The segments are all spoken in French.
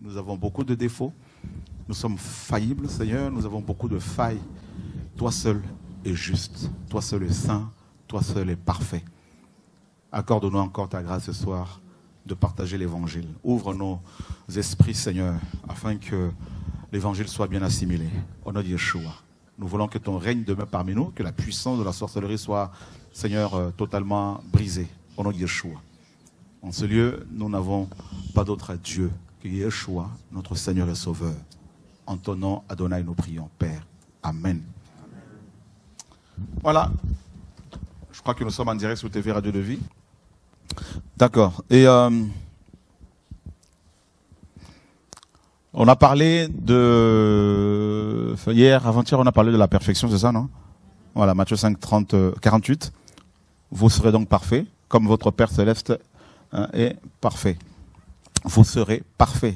Nous avons beaucoup de défauts, nous sommes faillibles, Seigneur, nous avons beaucoup de failles. Toi seul est juste, toi seul est saint, toi seul est parfait. Accorde-nous encore ta grâce ce soir de partager l'Évangile. Ouvre nos esprits, Seigneur, afin que l'Évangile soit bien assimilé. Au nom de Yeshua, nous voulons que ton règne demeure parmi nous, que la puissance de la sorcellerie soit, Seigneur, totalement brisée. Au nom de Yeshua. En ce lieu, nous n'avons pas d'autre à Dieu que Yeshua, notre Seigneur et Sauveur. En ton nom, Adonai, nous prions, Père. Amen. Voilà. Je crois que nous sommes en direct sur TV Radio de Vie. D'accord. Et on a parlé de... Hier, avant-hier, on a parlé de la perfection, c'est ça, non? Voilà, Matthieu 5, 48. Vous serez donc parfaits, comme votre Père Céleste est parfait. Vous serez parfaits.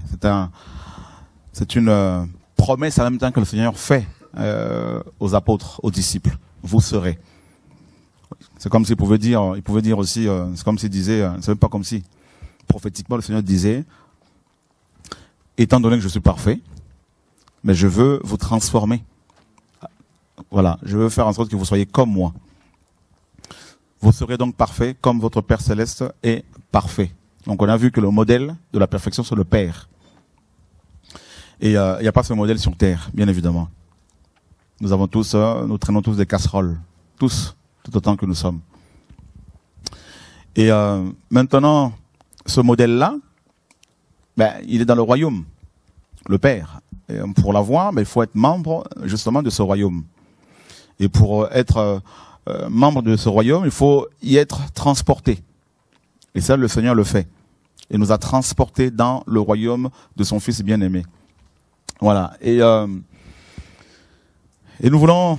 C'est une promesse en même temps que le Seigneur fait aux apôtres, aux disciples. Vous serez. C'est comme s'il pouvait dire, il pouvait dire aussi, c'est comme s'il disait, c'est même pas comme si, prophétiquement le Seigneur disait, étant donné que je suis parfait, mais je veux vous transformer. Voilà, je veux faire en sorte que vous soyez comme moi. Vous serez donc parfait comme votre Père Céleste est parfait. Donc on a vu que le modèle de la perfection c'est le Père. Et il n'y a pas ce modèle sur terre, bien évidemment. Nous avons tous, nous traînons tous des casseroles, tous. Tout autant que nous sommes. Et maintenant, ce modèle-là, ben, il est dans le royaume, le Père. Et pour l'avoir, ben, il faut être membre justement de ce royaume. Et pour être membre de ce royaume, il faut y être transporté. Et ça, le Seigneur le fait. Il nous a transportés dans le royaume de son Fils bien-aimé. Voilà. Et nous voulons...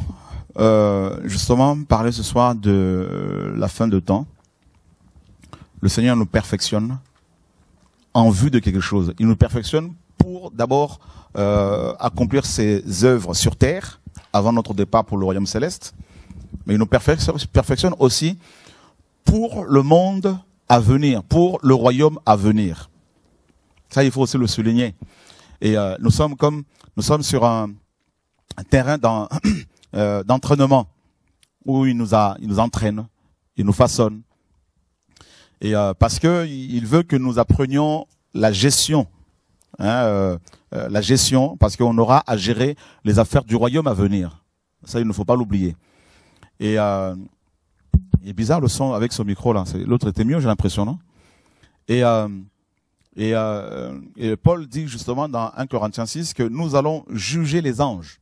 justement, parler ce soir de la fin de temps. Le Seigneur nous perfectionne en vue de quelque chose. Il nous perfectionne pour d'abord accomplir ses œuvres sur terre, avant notre départ pour le royaume céleste. Mais il nous perfectionne aussi pour le monde à venir, pour le royaume à venir. Ça, il faut aussi le souligner. Et nous sommes sur un terrain dans... d'entraînement où il nous entraîne, il nous façonne, et parce que il veut que nous apprenions la gestion, la gestion, parce qu'on aura à gérer les affaires du royaume à venir. Ça, il ne faut pas l'oublier. Et il est bizarre le son avec ce micro là. L'autre était mieux, j'ai l'impression, non? Et Paul dit justement dans 1 Corinthiens 6 que nous allons juger les anges.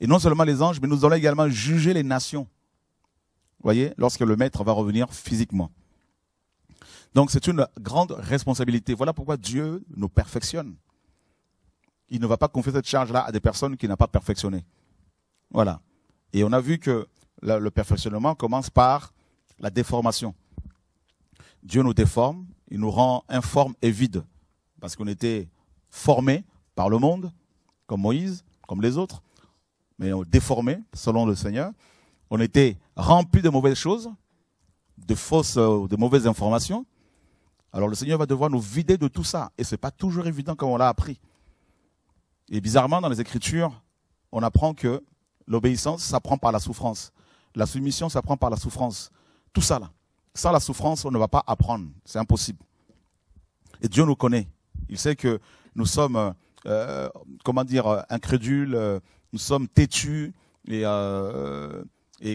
Et non seulement les anges, mais nous allons également juger les nations. Vous voyez, lorsque le maître va revenir physiquement. Donc c'est une grande responsabilité. Voilà pourquoi Dieu nous perfectionne. Il ne va pas confier cette charge-là à des personnes qu'il n'a pas perfectionnées. Voilà. Et on a vu que le perfectionnement commence par la déformation. Dieu nous déforme, il nous rend informes et vides. Parce qu'on était formés par le monde, comme Moïse, comme les autres. Mais déformés, selon le Seigneur, on était remplis de mauvaises choses, de fausses, de mauvaises informations. Alors le Seigneur va devoir nous vider de tout ça, et c'est pas toujours évident comme on l'a appris. Et bizarrement, dans les Écritures, on apprend que l'obéissance s'apprend par la souffrance, la soumission s'apprend par la souffrance. Tout ça là, sans la souffrance, on ne va pas apprendre, c'est impossible. Et Dieu nous connaît, il sait que nous sommes, comment dire, incrédules. Nous sommes têtus et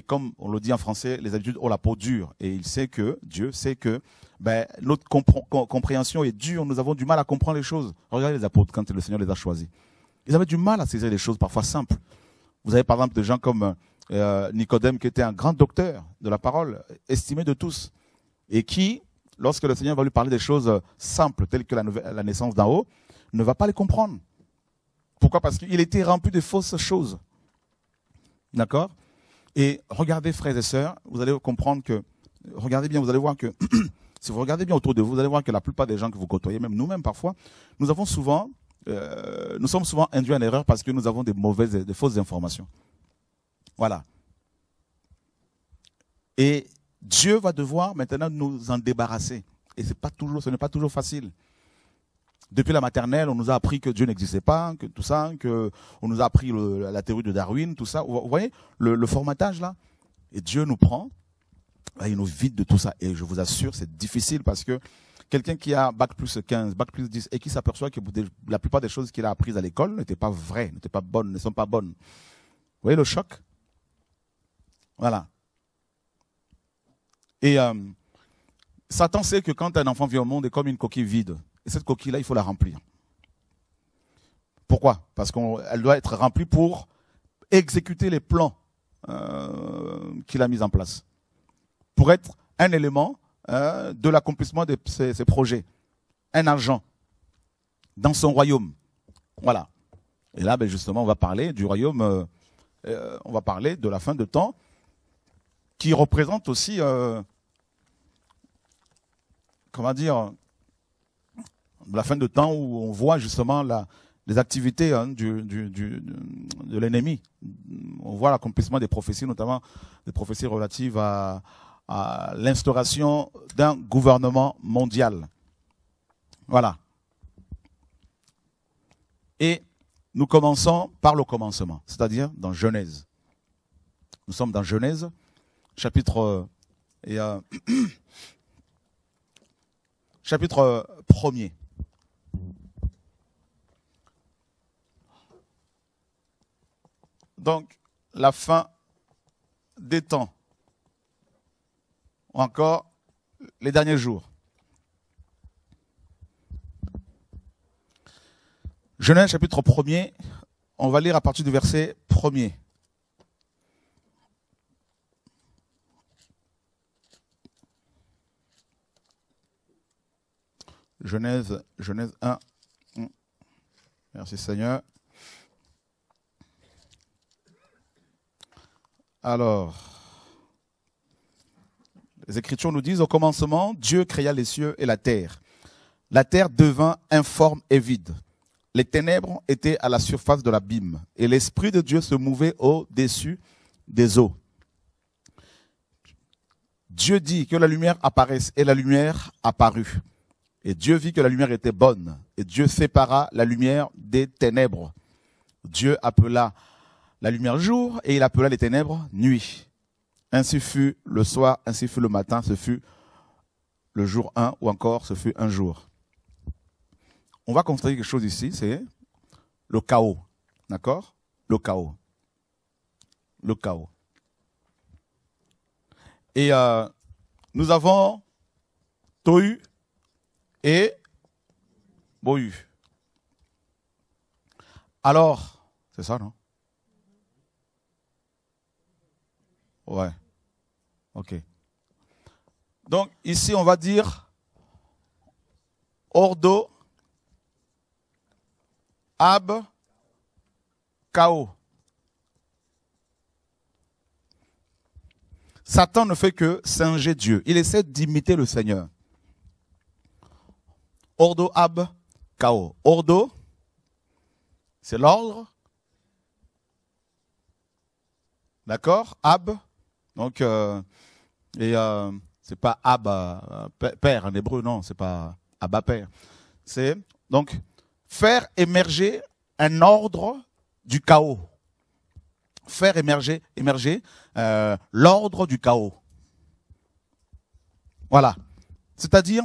comme on le dit en français, les habitudes ont la peau dure. Et il sait que, Dieu sait que ben, notre compréhension est dure, nous avons du mal à comprendre les choses. Regardez les apôtres quand le Seigneur les a choisis. Ils avaient du mal à saisir des choses parfois simples. Vous avez par exemple des gens comme Nicodème qui était un grand docteur de la parole, estimé de tous. Et qui, lorsque le Seigneur va lui parler des choses simples telles que la naissance d'en haut, ne va pas les comprendre. Pourquoi? Parce qu'il était rempli de fausses choses. D'accord? Et regardez, frères et sœurs, vous allez comprendre que, regardez bien, vous allez voir que, si vous regardez bien autour de vous, vous allez voir que la plupart des gens que vous côtoyez, même nous-mêmes parfois, nous avons souvent nous sommes souvent induits en erreur parce que nous avons de fausses informations. Voilà. Et Dieu va devoir maintenant nous en débarrasser. Et c'est pas toujours, ce n'est pas toujours facile. Depuis la maternelle, on nous a appris que Dieu n'existait pas, que tout ça, que on nous a appris la théorie de Darwin, tout ça. Vous voyez le formatage là. Et Dieu nous prend, il nous vide de tout ça. Et je vous assure, c'est difficile parce que quelqu'un qui a bac plus 15, bac plus 10 et qui s'aperçoit que la plupart des choses qu'il a apprises à l'école n'étaient pas vraies, n'étaient pas bonnes, ne sont pas bonnes. Vous voyez le choc? Voilà. Et Satan sait que quand un enfant vient au monde, il est comme une coquille vide. Et cette coquille-là, il faut la remplir. Pourquoi? Parce qu'elle doit être remplie pour exécuter les plans qu'il a mis en place. Pour être un élément de l'accomplissement de ses projets. Un agent dans son royaume. Voilà. Et là, ben justement, on va parler du royaume, on va parler de la fin de temps, qui représente aussi, comment dire, la fin de temps où on voit justement les activités hein, de l'ennemi. On voit l'accomplissement des prophéties, notamment des prophéties relatives à l'instauration d'un gouvernement mondial. Voilà. Et nous commençons par le commencement, c'est-à-dire dans Genèse. Nous sommes dans Genèse, chapitre, chapitre 1er. Donc, la fin des temps, ou encore les derniers jours. Genèse chapitre 1er, on va lire à partir du verset 1er. Genèse 1. Merci Seigneur. Alors, les Écritures nous disent, au commencement, Dieu créa les cieux et la terre. La terre devint informe et vide. Les ténèbres étaient à la surface de l'abîme et l'Esprit de Dieu se mouvait au-dessus des eaux. Dieu dit que la lumière apparaisse et la lumière apparut. Et Dieu vit que la lumière était bonne et Dieu sépara la lumière des ténèbres. Dieu appela la lumière jour et il appela les ténèbres nuit. Ainsi fut le soir, ainsi fut le matin, ce fut le jour 1 ou encore ce fut un jour. On va constater quelque chose ici, c'est le chaos, d'accord? Le chaos. Le chaos. Et nous avons Tohu et Bohu. Alors, c'est ça, non? Ouais. Ok. Donc, ici, on va dire Ordo, Ab, Chaos. Satan ne fait que singer Dieu. Il essaie d'imiter le Seigneur. Ordo, Ab, Chaos. Ordo, c'est l'ordre. D'accord? Ab. Donc, c'est pas Abba, père en hébreu, non, c'est pas Abba père. C'est donc faire émerger un ordre du chaos. Faire émerger l'ordre du chaos. Voilà. C'est-à-dire,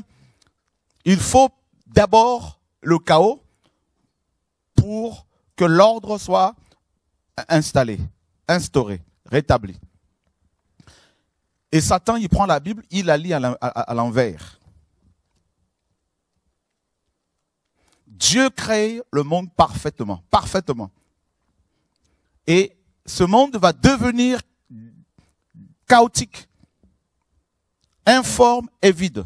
il faut d'abord le chaos pour que l'ordre soit installé, instauré, rétabli. Et Satan, il prend la Bible, il la lit à l'envers. Dieu crée le monde parfaitement, parfaitement. Et ce monde va devenir chaotique, informe et vide.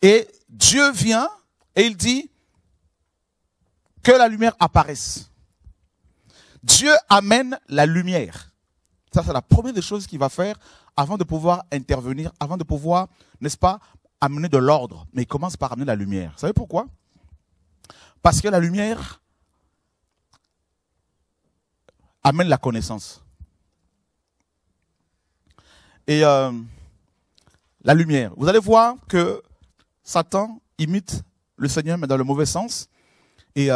Et Dieu vient et il dit que la lumière apparaisse. Dieu amène la lumière. Ça, c'est la première des choses qu'il va faire avant de pouvoir intervenir, avant de pouvoir, n'est-ce pas, amener de l'ordre. Mais il commence par amener la lumière. Vous savez pourquoi? Parce que la lumière amène la connaissance. Et la lumière, vous allez voir que Satan imite le Seigneur, mais dans le mauvais sens. Et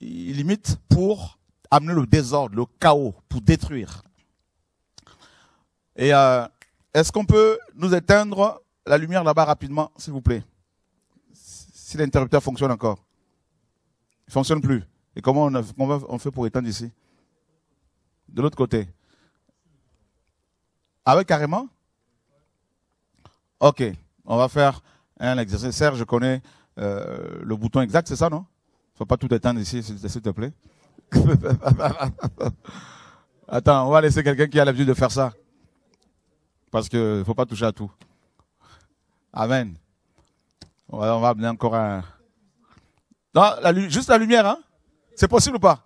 il imite pour amener le désordre, le chaos, pour détruire. Et est-ce qu'on peut nous éteindre la lumière là-bas rapidement, s'il vous plaît? Si l'interrupteur fonctionne encore. Il ne fonctionne plus. Et comment on fait pour éteindre ici? De l'autre côté. Ah oui, carrément? Ok, on va faire un exercice. Serge, je connais le bouton exact, c'est ça, non? Il ne faut pas tout éteindre ici, s'il te plaît. Attends, on va laisser quelqu'un qui a l'habitude de faire ça. Parce qu'il ne faut pas toucher à tout. Amen. On va amener encore un... Non, juste la lumière, hein? C'est possible ou pas?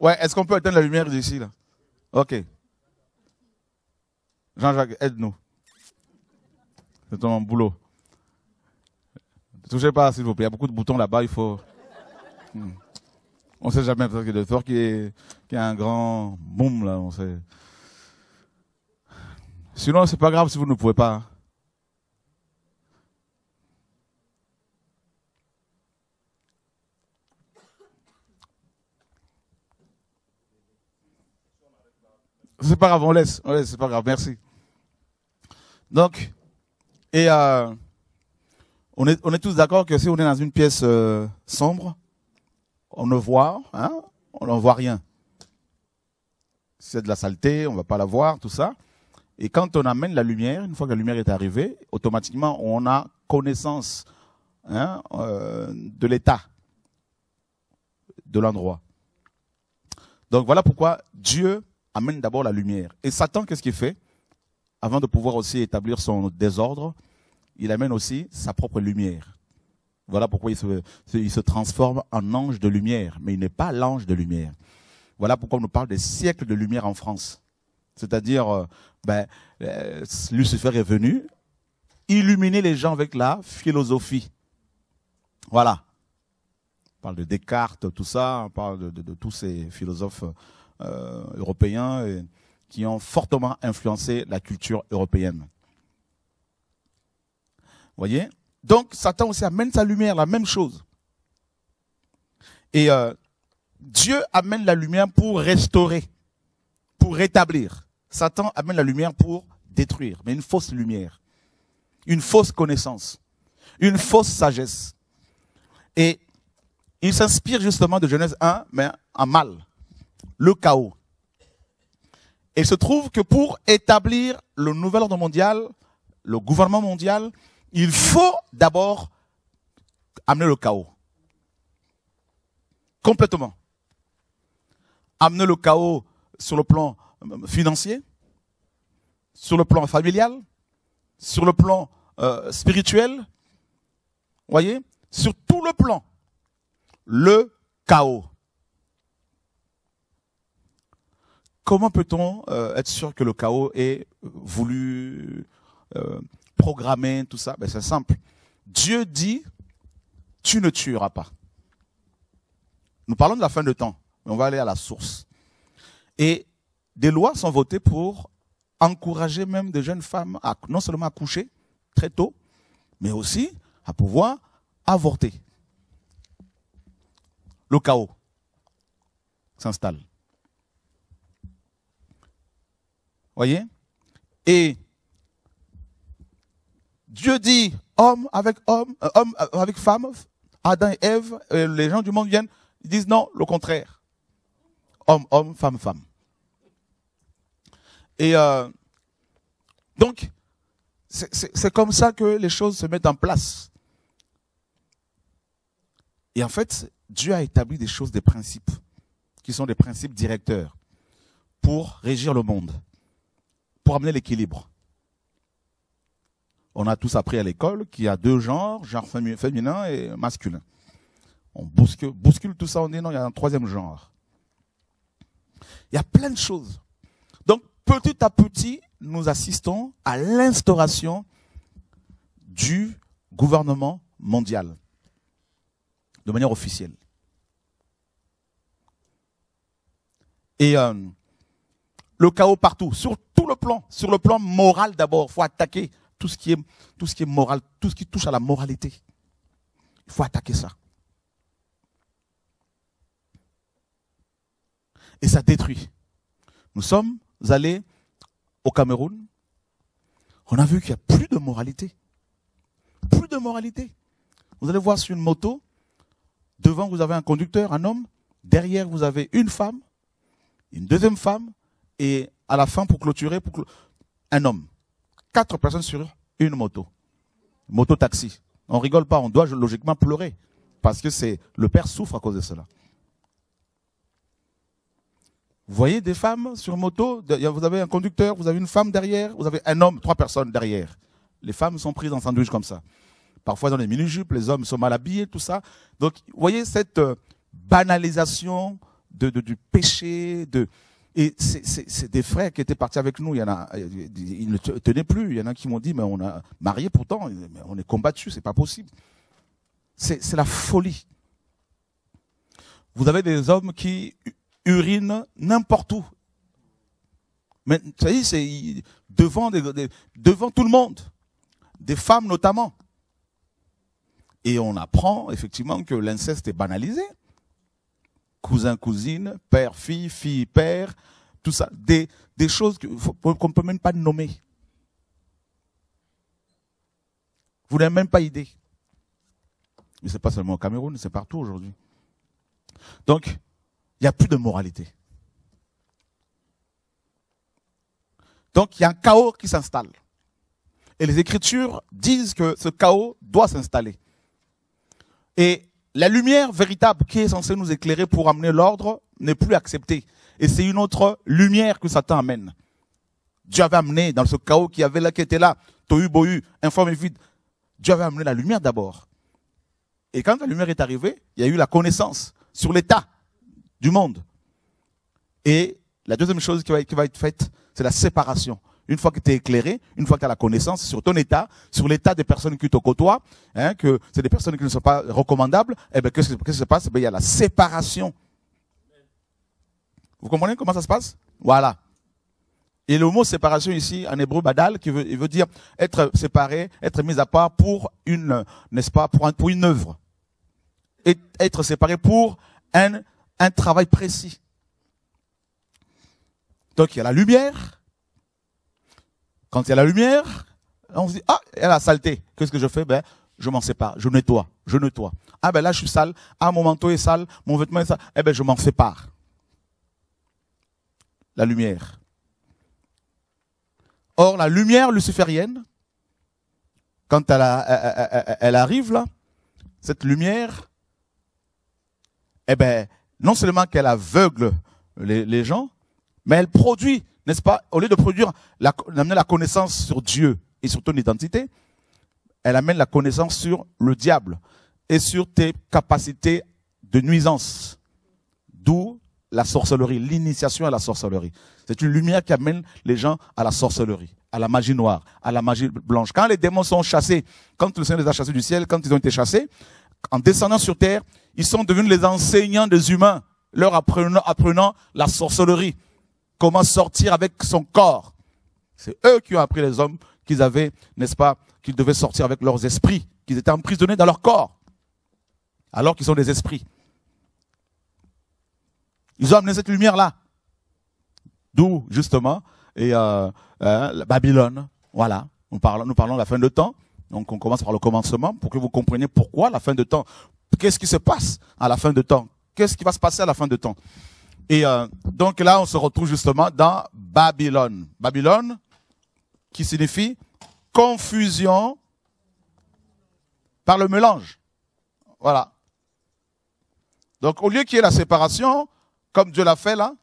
Ouais, est-ce qu'on peut éteindre la lumière d'ici, là? Ok. Jean-Jacques, aide-nous. C'est ton boulot. Ne touchez pas, s'il vous plaît. Il y a beaucoup de boutons là-bas, il faut... On ne sait jamais, parce qu'il y a de fort qui a un grand boom, là, on sait... Sinon, c'est pas grave si vous ne pouvez pas. C'est pas grave, on laisse, c'est pas grave, merci. Donc, et on est tous d'accord que si on est dans une pièce sombre, on ne voit, hein, on n'en voit rien. C'est de la saleté, on ne va pas la voir, tout ça. Et quand on amène la lumière, une fois que la lumière est arrivée, automatiquement, on a connaissance, hein, de l'état de l'endroit. Donc voilà pourquoi Dieu amène d'abord la lumière. Et Satan, qu'est-ce qu'il fait? Avant de pouvoir aussi établir son désordre, il amène aussi sa propre lumière. Voilà pourquoi il se transforme en ange de lumière, mais il n'est pas l'ange de lumière. Voilà pourquoi on nous parle des siècles de lumière en France. C'est-à-dire, ben, Lucifer est venu illuminer les gens avec la philosophie. Voilà. On parle de Descartes, tout ça, on parle de tous ces philosophes européens qui ont fortement influencé la culture européenne. Vous voyez? Donc, Satan aussi amène sa lumière, la même chose. Et Dieu amène la lumière pour restaurer, pour rétablir. Satan amène la lumière pour détruire, mais une fausse lumière, une fausse connaissance, une fausse sagesse. Et il s'inspire justement de Genèse 1, mais en mal, le chaos. Et il se trouve que pour établir le nouvel ordre mondial, le gouvernement mondial, il faut d'abord amener le chaos. Complètement. Amener le chaos sur le plan financier, sur le plan familial, sur le plan spirituel, voyez, sur tout le plan, le chaos. Comment peut-on être sûr que le chaos est voulu, programmé, tout ça? Ben, c'est simple. Dieu dit, tu ne tueras pas. Nous parlons de la fin de temps, mais on va aller à la source. Et des lois sont votées pour encourager même des jeunes femmes à non seulement accoucher très tôt, mais aussi à pouvoir avorter. Le chaos s'installe. Voyez? Et Dieu dit, homme avec femme, Adam et Ève, les gens du monde viennent, ils disent non, le contraire. Homme, homme, femme, femme. Et donc, c'est comme ça que les choses se mettent en place. Et en fait, Dieu a établi des choses, des principes, qui sont des principes directeurs, pour régir le monde, pour amener l'équilibre. On a tous appris à l'école qu'il y a deux genres, genre féminin et masculin. On bouscule tout ça, on dit non, il y a un troisième genre. Il y a plein de choses. Petit à petit, nous assistons à l'instauration du gouvernement mondial. de manière officielle. Et le chaos partout, sur tout le plan, sur le plan moral d'abord, il faut attaquer tout ce qui est moral, tout ce qui touche à la moralité. Il faut attaquer ça. Et ça détruit. Nous sommes allés au Cameroun, on a vu qu'il n'y a plus de moralité. Plus de moralité. Vous allez voir sur une moto, devant vous avez un conducteur, un homme, derrière vous avez une femme, une deuxième femme, et à la fin, pour clôturer, un homme. 4 personnes sur une moto. Moto-taxi. On rigole pas, on doit logiquement pleurer. Parce que le père souffre à cause de cela. Vous voyez des femmes sur moto, vous avez un conducteur, vous avez une femme derrière, vous avez un homme, 3 personnes derrière. Les femmes sont prises en sandwich comme ça. Parfois dans les mini-jupes, les hommes sont mal habillés, tout ça. Donc, vous voyez cette banalisation du péché, et c'est des frères qui étaient partis avec nous, il y en a, ils ne tenaient plus, il y en a qui m'ont dit, mais on a marié pourtant, mais on est combattus, c'est pas possible. C'est la folie. Vous avez des hommes qui urinent n'importe où. Mais ça y est, c'est devant tout le monde, des femmes notamment. Et on apprend effectivement que l'inceste est banalisé. Cousin, cousine, père, fille, fille, père, tout ça. Des choses qu'on ne peut même pas nommer. Vous n'avez même pas idée. Mais ce n'est pas seulement au Cameroun, c'est partout aujourd'hui. Donc, il n'y a plus de moralité. Donc, il y a un chaos qui s'installe. Et les Écritures disent que ce chaos doit s'installer. Et la lumière véritable qui est censée nous éclairer pour amener l'ordre n'est plus acceptée. Et c'est une autre lumière que Satan amène. Dieu avait amené dans ce chaos qui était là, tohu bohu, informe et vide. Dieu avait amené la lumière d'abord. Et quand la lumière est arrivée, il y a eu la connaissance sur l'état du monde. Et la deuxième chose qui va être faite, c'est la séparation. Une fois que tu es éclairé, une fois que tu as la connaissance sur ton état, sur l'état des personnes qui te côtoient, hein, que c'est des personnes qui ne sont pas recommandables, eh ben, qu'est-ce qui se passe? Eh ben, il y a la séparation. Vous comprenez comment ça se passe? Voilà. Et le mot séparation ici, en hébreu, badal, il veut dire être séparé, être mis à part pour une œuvre. Et être séparé pour un travail précis. Donc il y a la lumière. Quand il y a la lumière, on se dit, ah, il y a la saleté. Qu'est-ce que je fais? Ben, je m'en sépare, je nettoie, je nettoie. Ah ben là, je suis sale, ah, mon manteau est sale, mon vêtement est sale, eh ben, je m'en sépare. La lumière. Or, la lumière luciférienne, quand elle arrive là, cette lumière, eh ben, non seulement qu'elle aveugle les gens, mais elle produit, n'est-ce pas, au lieu de produire la connaissance sur Dieu et sur ton identité, elle amène la connaissance sur le diable et sur tes capacités de nuisance. D'où la sorcellerie, l'initiation à la sorcellerie. C'est une lumière qui amène les gens à la sorcellerie, à la magie noire, à la magie blanche. Quand les démons sont chassés, quand le Seigneur les a chassés du ciel, quand ils ont été chassés, en descendant sur terre, ils sont devenus les enseignants des humains, leur apprenant la sorcellerie. Comment sortir avec son corps. C'est eux qui ont appris les hommes qu'ils avaient, n'est-ce pas, qu'ils devaient sortir avec leurs esprits, qu'ils étaient emprisonnés dans leur corps, alors qu'ils sont des esprits. Ils ont amené cette lumière-là. D'où, justement, la Babylone. Voilà, nous parlons de la fin de temps. Donc on commence par le commencement pour que vous compreniez pourquoi la fin de temps. Qu'est-ce qui se passe à la fin de temps? Qu'est-ce qui va se passer à la fin de temps? Et donc là, on se retrouve justement dans Babylone. Babylone, qui signifie confusion par le mélange. Voilà. Donc au lieu qu'il y ait la séparation, comme Dieu l'a fait là,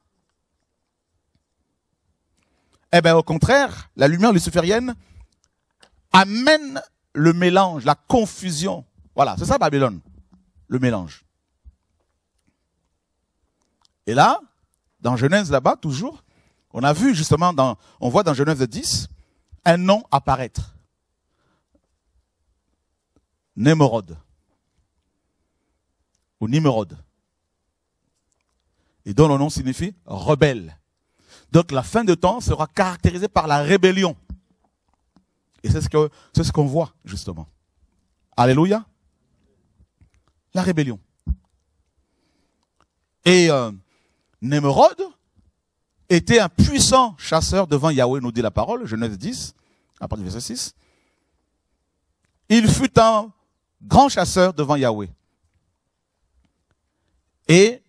eh bien au contraire, la lumière luciférienne amène le mélange, la confusion. Voilà, c'est ça Babylone, le mélange. Et là, dans Genèse là-bas, toujours, on a vu justement, on voit dans Genèse 10, un nom apparaître. Némorod. ou Nimrod. Et dont le nom signifie rebelle. Donc la fin de temps sera caractérisée par la rébellion. Et c'est ce qu'on voit, justement. Alléluia. La rébellion. Et Némérod était un puissant chasseur devant Yahweh, nous dit la parole, Genèse 10, à partir du verset 6. Il fut un grand chasseur devant Yahweh. Et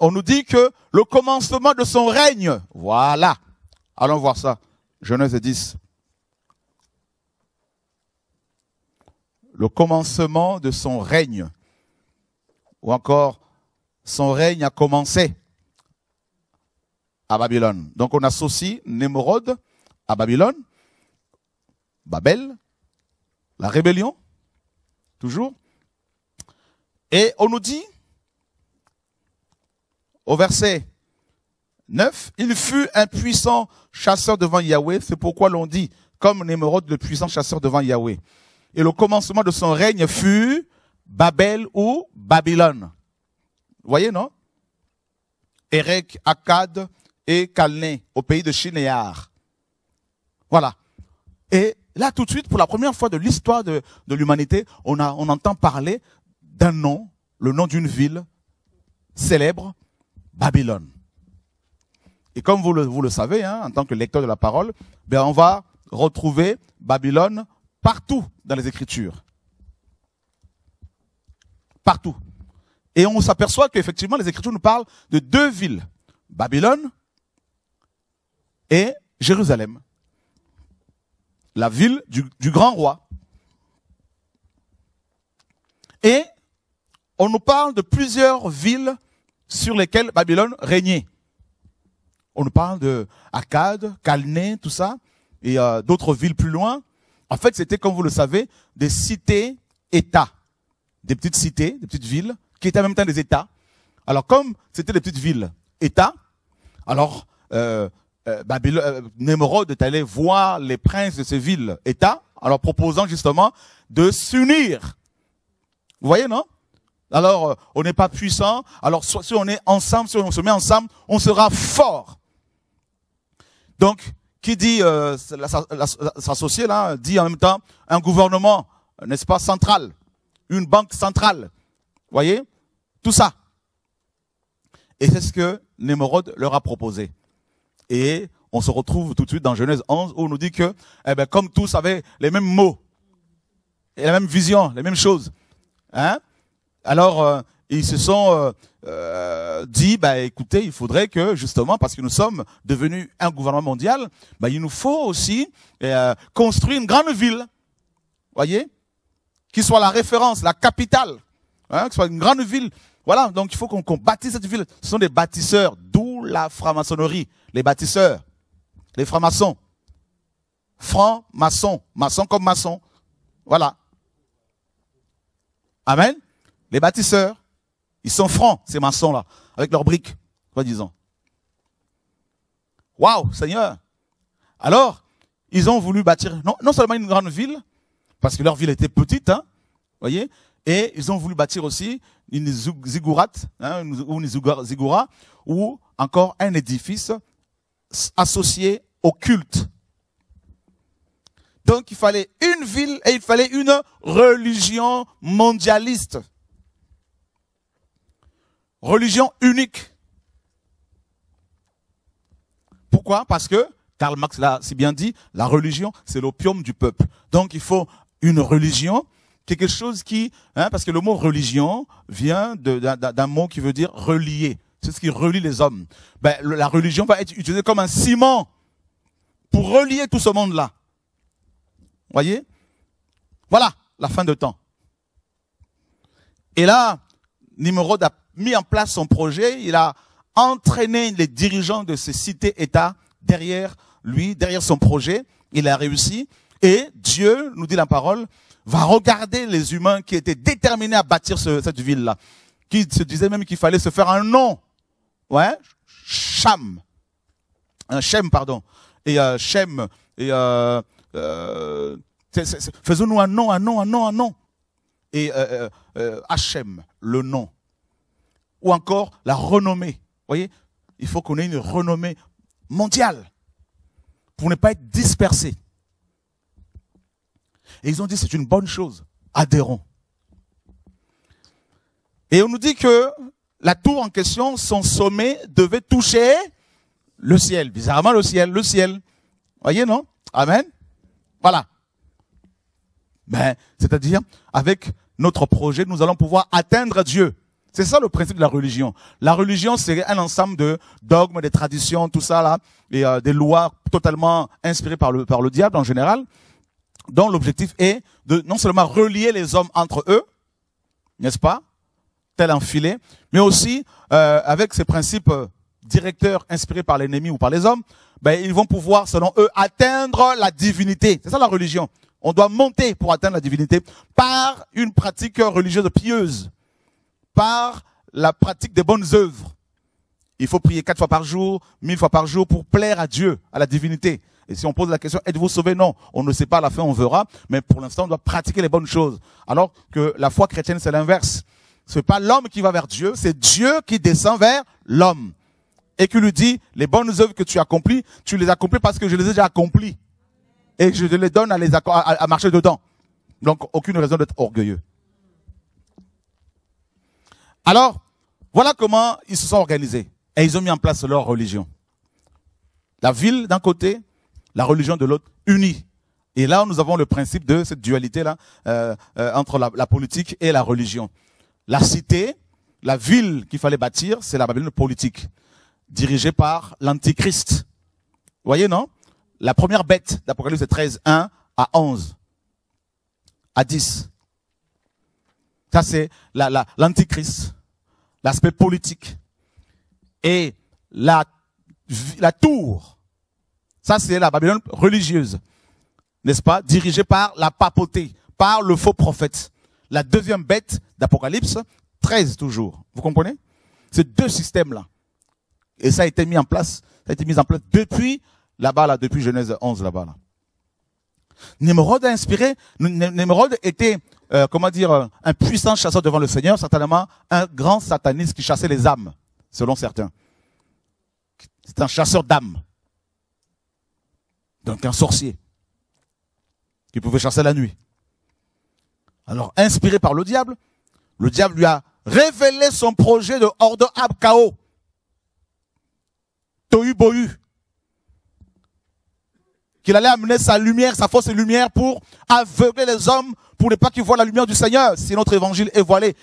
on nous dit que le commencement de son règne, voilà. Allons voir ça, Genèse 10. Le commencement de son règne, ou encore son règne a commencé à Babylone. Donc on associe Némérod à Babylone, Babel, la rébellion, toujours. Et on nous dit, au verset 9, il fut un puissant chasseur devant Yahweh, c'est pourquoi l'on dit, comme Némérod, le puissant chasseur devant Yahweh. Et le commencement de son règne fut Babel ou Babylone. Vous voyez, non? Érec, Akkad et Calné, au pays de Shinéar. Voilà. Et là, tout de suite, pour la première fois de l'histoire de l'humanité, on entend parler d'un nom, le nom d'une ville célèbre, Babylone. Et comme vous le savez, hein, en tant que lecteur de la parole, ben on va retrouver Babylone partout dans les Écritures. Partout. Et on s'aperçoit qu'effectivement, les Écritures nous parlent de deux villes, Babylone et Jérusalem. La ville du grand roi. Et on nous parle de plusieurs villes sur lesquelles Babylone régnait. On nous parle de Akkad, Calné, tout ça, et d'autres villes plus loin. En fait, c'était, comme vous le savez, des cités-États, des petites cités, des petites villes, qui étaient en même temps des États. Alors, comme c'était des petites villes-États, alors Némérod est allé voir les princes de ces villes-États, en leur proposant justement de s'unir. Vous voyez, non? Alors, on n'est pas puissant, alors si on est ensemble, si on se met ensemble, on sera fort. Donc, qui dit s'associer là dit en même temps un gouvernement, n'est-ce pas, central, une banque centrale, voyez, tout ça. Et c'est ce que Némérod leur a proposé. Et on se retrouve tout de suite dans Genèse 11 où on nous dit que, eh ben, comme tous avaient les mêmes mots, et la même vision, les mêmes choses, hein, alors ils se sont dit, bah, écoutez, il faudrait que, justement, parce que nous sommes devenus un gouvernement mondial, bah, il nous faut aussi construire une grande ville, voyez, qui soit la référence, la capitale, hein, qui soit une grande ville. Voilà, donc il faut qu'on bâtisse cette ville. Ce sont des bâtisseurs, d'où la franc-maçonnerie, les bâtisseurs, les francs-maçons, francs-maçons, maçons comme maçons, voilà. Amen. Les bâtisseurs. Ils sont francs, ces maçons-là, avec leurs briques, soi-disant. Waouh, Seigneur! Alors, ils ont voulu bâtir non seulement une grande ville, parce que leur ville était petite, hein, voyez, et ils ont voulu bâtir aussi une ziggurat, hein, ou une ziggoura, ou encore un édifice associé au culte. Donc, il fallait une ville et il fallait une religion mondialiste. Religion unique. Pourquoi? Parce que, Karl Marx l'a si bien dit, la religion, c'est l'opium du peuple. Donc il faut une religion, quelque chose qui... Hein, parce que le mot religion vient d'un mot qui veut dire relier. C'est ce qui relie les hommes. Ben, la religion va être utilisée comme un ciment pour relier tout ce monde-là. Voyez? Voilà la fin de temps. Et là, Némérod a mis en place son projet, il a entraîné les dirigeants de ces cités-États derrière lui, derrière son projet, il a réussi, et Dieu, nous dit la parole, va regarder les humains qui étaient déterminés à bâtir cette ville-là, qui se disaient même qu'il fallait se faire un nom, ouais, Shem, faisons-nous un nom, et Hachem, le nom, ou encore la renommée. Voyez, il faut qu'on ait une renommée mondiale pour ne pas être dispersé. Et ils ont dit c'est une bonne chose, adhérons. Et on nous dit que la tour en question, son sommet devait toucher le ciel. Bizarrement le ciel. Voyez, non? Amen. Voilà. Ben, c'est-à-dire, avec notre projet, nous allons pouvoir atteindre Dieu. C'est ça le principe de la religion. La religion, c'est un ensemble de dogmes, des traditions, tout ça là, et des lois totalement inspirées par le diable en général, dont l'objectif est de non seulement relier les hommes entre eux, n'est-ce pas, tel un filet, mais aussi avec ces principes directeurs inspirés par l'ennemi ou par les hommes, ben, ils vont pouvoir, selon eux, atteindre la divinité. C'est ça la religion. On doit monter pour atteindre la divinité par une pratique religieuse pieuse, par la pratique des bonnes œuvres. Il faut prier 4 fois par jour, 1000 fois par jour pour plaire à Dieu, à la divinité. Et si on pose la question, êtes-vous sauvé? Non, on ne sait pas, à la fin on verra, mais pour l'instant on doit pratiquer les bonnes choses. Alors que la foi chrétienne c'est l'inverse. C'est pas l'homme qui va vers Dieu, c'est Dieu qui descend vers l'homme. Et qui lui dit, les bonnes œuvres que tu les accomplis parce que je les ai déjà accomplies. Et je te les donne à marcher dedans. Donc aucune raison d'être orgueilleux. Alors, voilà comment ils se sont organisés. Et ils ont mis en place leur religion. La ville d'un côté, la religion de l'autre, unie. Et là, nous avons le principe de cette dualité-là entre la politique et la religion. La cité, la ville qu'il fallait bâtir, c'est la Babylone politique, dirigée par l'Antichrist. Vous voyez, non? La première bête d'Apocalypse 13, 1 à 11, à 10. Ça, c'est l'Antichrist. L'aspect politique. Et la tour, ça c'est la Babylone religieuse, n'est-ce pas, dirigée par la papauté, par le faux prophète. La deuxième bête d'Apocalypse, 13 toujours, vous comprenez? Ces deux systèmes-là. Et ça a été mis en place, depuis là-bas, là, depuis Genèse 11 là-bas. Là. Nimrod a inspiré, Nimrod était... comment dire, un puissant chasseur devant le Seigneur, certainement un grand sataniste qui chassait les âmes, selon certains. C'est un chasseur d'âmes. Donc un sorcier. Qui pouvait chasser la nuit. Alors, inspiré par le diable lui a révélé son projet de Ordo ab Kao. Tohu Bohu. Qu'il allait amener sa lumière, sa fausse lumière pour aveugler les hommes, pour ne pas qu'ils voient la lumière du Seigneur. Si notre évangile est voilé,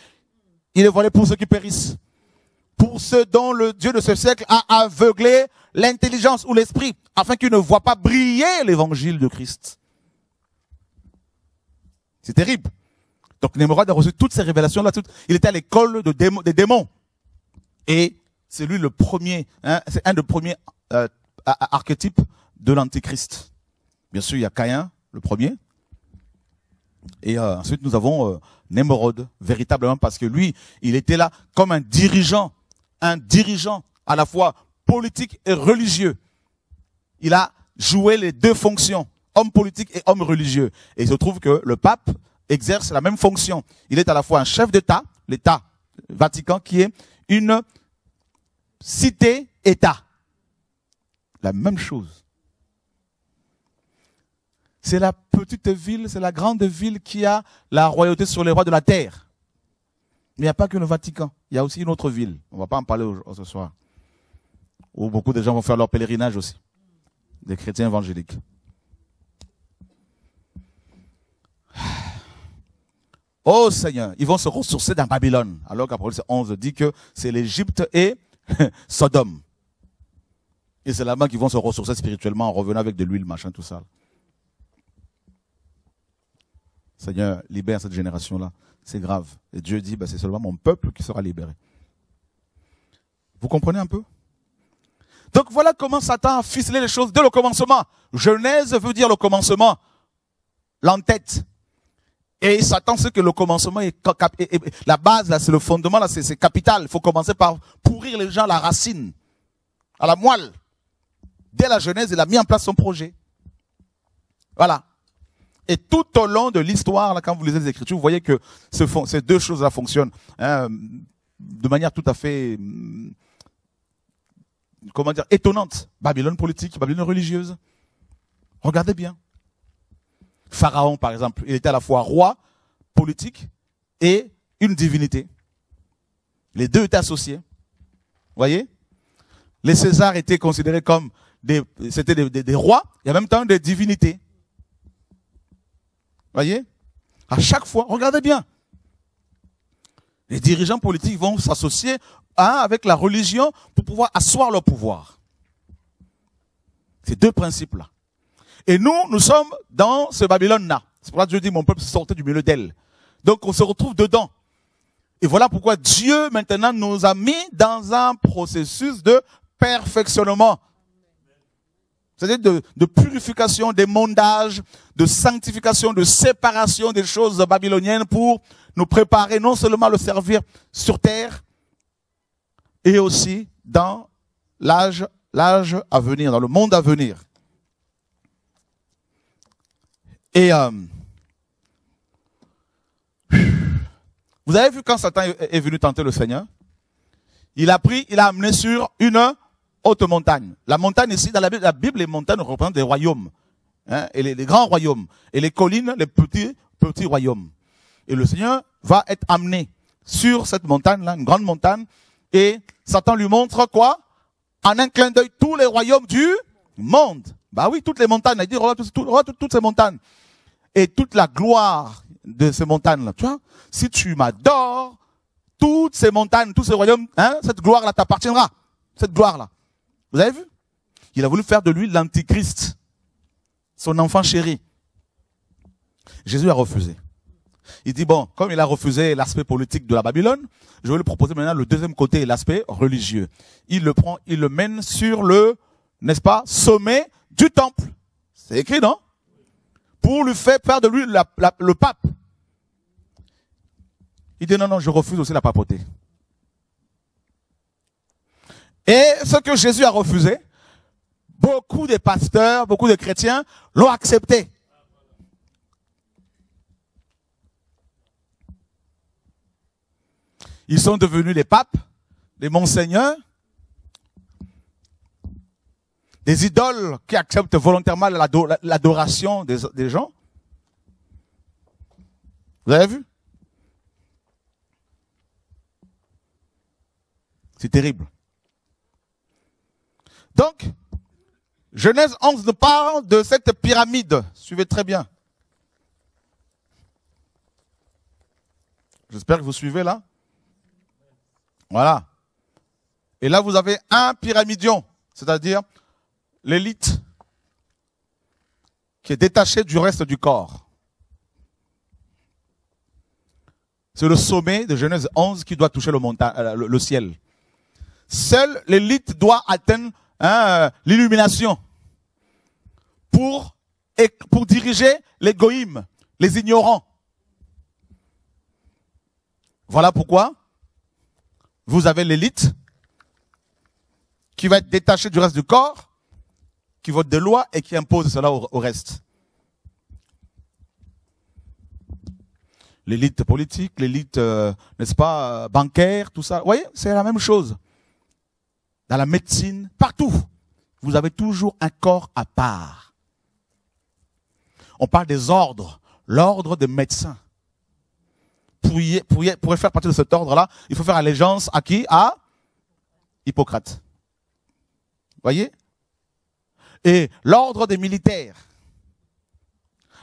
il est voilé pour ceux qui périssent. Pour ceux dont le Dieu de ce siècle a aveuglé l'intelligence ou l'esprit, afin qu'ils ne voient pas briller l'évangile de Christ. C'est terrible. Donc Nimrod a reçu toutes ces révélations-là. Il était à l'école des démons. Et c'est lui le premier, hein, c'est un des premiers archétypes de l'Antichrist. Bien sûr, il y a Caïn, le premier. Et ensuite, nous avons Nimrod, véritablement, parce que lui, il était là comme un dirigeant à la fois politique et religieux. Il a joué les deux fonctions, homme politique et homme religieux. Et il se trouve que le pape exerce la même fonction. Il est à la fois un chef d'État, l'État Vatican, qui est une cité-État. La même chose. C'est la petite ville, c'est la grande ville qui a la royauté sur les rois de la terre. Mais il n'y a pas que le Vatican, il y a aussi une autre ville. On ne va pas en parler ce soir. Où beaucoup de gens vont faire leur pèlerinage aussi. Des chrétiens évangéliques. Oh Seigneur, ils vont se ressourcer dans Babylone. Alors qu'Apocalypse 11 dit que c'est l'Égypte et Sodome. Et c'est là-bas qu'ils vont se ressourcer spirituellement en revenant avec de l'huile, machin, tout ça. Seigneur, libère cette génération-là. C'est grave. Et Dieu dit, ben, c'est seulement mon peuple qui sera libéré. Vous comprenez un peu? Donc voilà comment Satan a ficelé les choses dès le commencement. Genèse veut dire le commencement. L'entête. Et Satan sait que le commencement est, la base, là, c'est le fondement, là, c'est capital. Il faut commencer par pourrir les gens à la racine. À la moelle. Dès la Genèse, il a mis en place son projet. Voilà. Et tout au long de l'histoire, quand vous lisez les Écritures, vous voyez que ces deux choses-là fonctionnent hein, de manière tout à fait, comment dire, étonnante. Babylone politique, Babylone religieuse. Regardez bien. Pharaon, par exemple, il était à la fois roi politique et une divinité. Les deux étaient associés. Vous voyez? Les Césars étaient considérés comme des rois et en même temps des divinités. Vous voyez? À chaque fois, regardez bien. Les dirigeants politiques vont s'associer avec la religion pour pouvoir asseoir leur pouvoir. Ces deux principes-là. Et nous, nous sommes dans ce Babylone-là. C'est pour ça que Dieu dit, mon peuple sortait du milieu d'elle. Donc on se retrouve dedans. Et voilà pourquoi Dieu maintenant nous a mis dans un processus de perfectionnement. C'est-à-dire de purification, d'émondage, de sanctification, de séparation des choses babyloniennes pour nous préparer non seulement à le servir sur terre, et aussi dans l'âge à venir, dans le monde à venir. Et vous avez vu quand Satan est venu tenter le Seigneur? Il a amené sur une haute montagne. La montagne ici, dans la Bible, les montagnes représentent des royaumes. Hein, et les grands royaumes. Et les collines, les petits royaumes. Et le Seigneur va être amené sur cette montagne-là, une grande montagne. Et Satan lui montre quoi? En un clin d'œil, tous les royaumes du monde. Bah oui, toutes les montagnes. Il dit, regarde toutes ces montagnes. Et toute la gloire de ces montagnes-là. Tu vois? Si tu m'adores, toutes ces montagnes, tous ces royaumes, hein, cette gloire-là t'appartiendra. Cette gloire-là. Vous avez vu? Il a voulu faire de lui l'antichrist. Son enfant chéri. Jésus a refusé. Il dit, bon, comme il a refusé l'aspect politique de la Babylone, je vais lui proposer maintenant le deuxième côté, l'aspect religieux. Il le prend, il le mène sur le, n'est-ce pas, sommet du temple. C'est écrit, non? Pour lui faire perdre de lui le pape. Il dit, non, non, je refuse aussi la papauté. Et ce que Jésus a refusé, beaucoup de pasteurs, beaucoup de chrétiens l'ont accepté. Ils sont devenus les papes, les monseigneurs, des idoles qui acceptent volontairement l'adoration des gens. Vous avez vu? C'est terrible. Donc, Genèse 11 nous parle de cette pyramide. Suivez très bien. J'espère que vous suivez là. Voilà. Et là, vous avez un pyramidion, c'est-à-dire l'élite qui est détachée du reste du corps. C'est le sommet de Genèse 11 qui doit toucher le ciel. Seule l'élite doit atteindre l'illumination pour diriger les goïms, les ignorants. Voilà pourquoi vous avez l'élite qui va être détachée du reste du corps, qui vote des lois et qui impose cela au reste. L'élite politique, l'élite, n'est-ce pas, bancaire, tout ça. Vous voyez, c'est la même chose. Dans la médecine, partout, vous avez toujours un corps à part. On parle des ordres, l'ordre des médecins. Pour faire partie de cet ordre-là, il faut faire allégeance à qui? À Hippocrate. Voyez? Et l'ordre des militaires,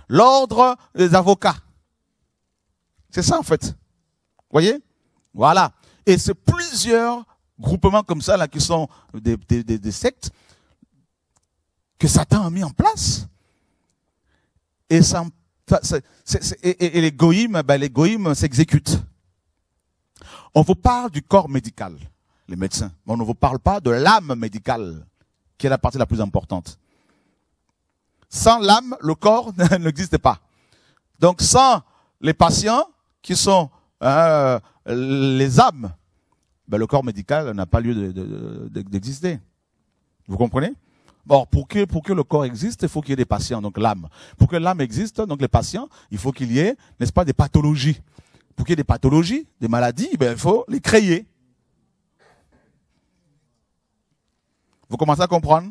l'ordre des avocats. C'est ça en fait. Voyez? Voilà. Et c'est plusieurs groupements comme ça là qui sont des sectes que Satan a mis en place. Et ça, et les goïms, ben les goïms s'exécutent. On vous parle du corps médical, les médecins, mais on ne vous parle pas de l'âme médicale, qui est la partie la plus importante. Sans l'âme, le corps n'existe pas. Donc sans les patients qui sont les âmes, ben le corps médical n'a pas lieu d'exister. Vous comprenez? Or, pour que le corps existe, il faut qu'il y ait des patients, donc l'âme. Pour que l'âme existe, donc les patients, il faut qu'il y ait, n'est-ce pas, des pathologies. Pour qu'il y ait des pathologies, des maladies, ben, il faut les créer. Vous commencez à comprendre?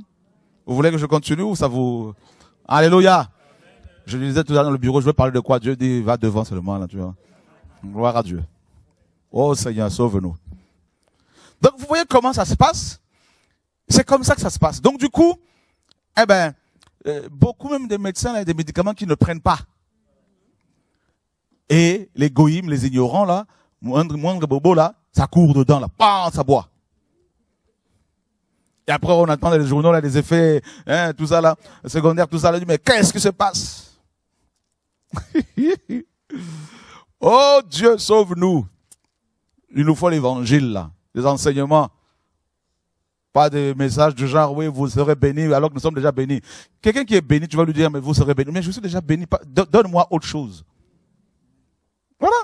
Vous voulez que je continue ou ça vous... Alléluia! Je le disais tout à l'heure dans le bureau, je vais parler de quoi? Dieu dit, va devant seulement, là, tu vois. Gloire à Dieu. Oh Seigneur, sauve-nous. Donc, vous voyez comment ça se passe? C'est comme ça que ça se passe. Donc, du coup, eh ben, beaucoup même des médecins, là, des médicaments qu'ils ne prennent pas. Et les goïms, les ignorants, là, moindre bobo, là, ça court dedans, là, bam, ça boit. Et après, on entend dans les journaux, là, les effets, hein, tout ça, là, secondaires, tout ça, là, mais qu'est-ce qui se passe? Oh, Dieu, sauve-nous. Il nous faut l'évangile, là, les enseignements. Pas de messages du genre, oui, vous serez bénis, alors que nous sommes déjà bénis. Quelqu'un qui est béni, tu vas lui dire, mais vous serez bénis. Mais je suis déjà béni, donne-moi autre chose. Voilà.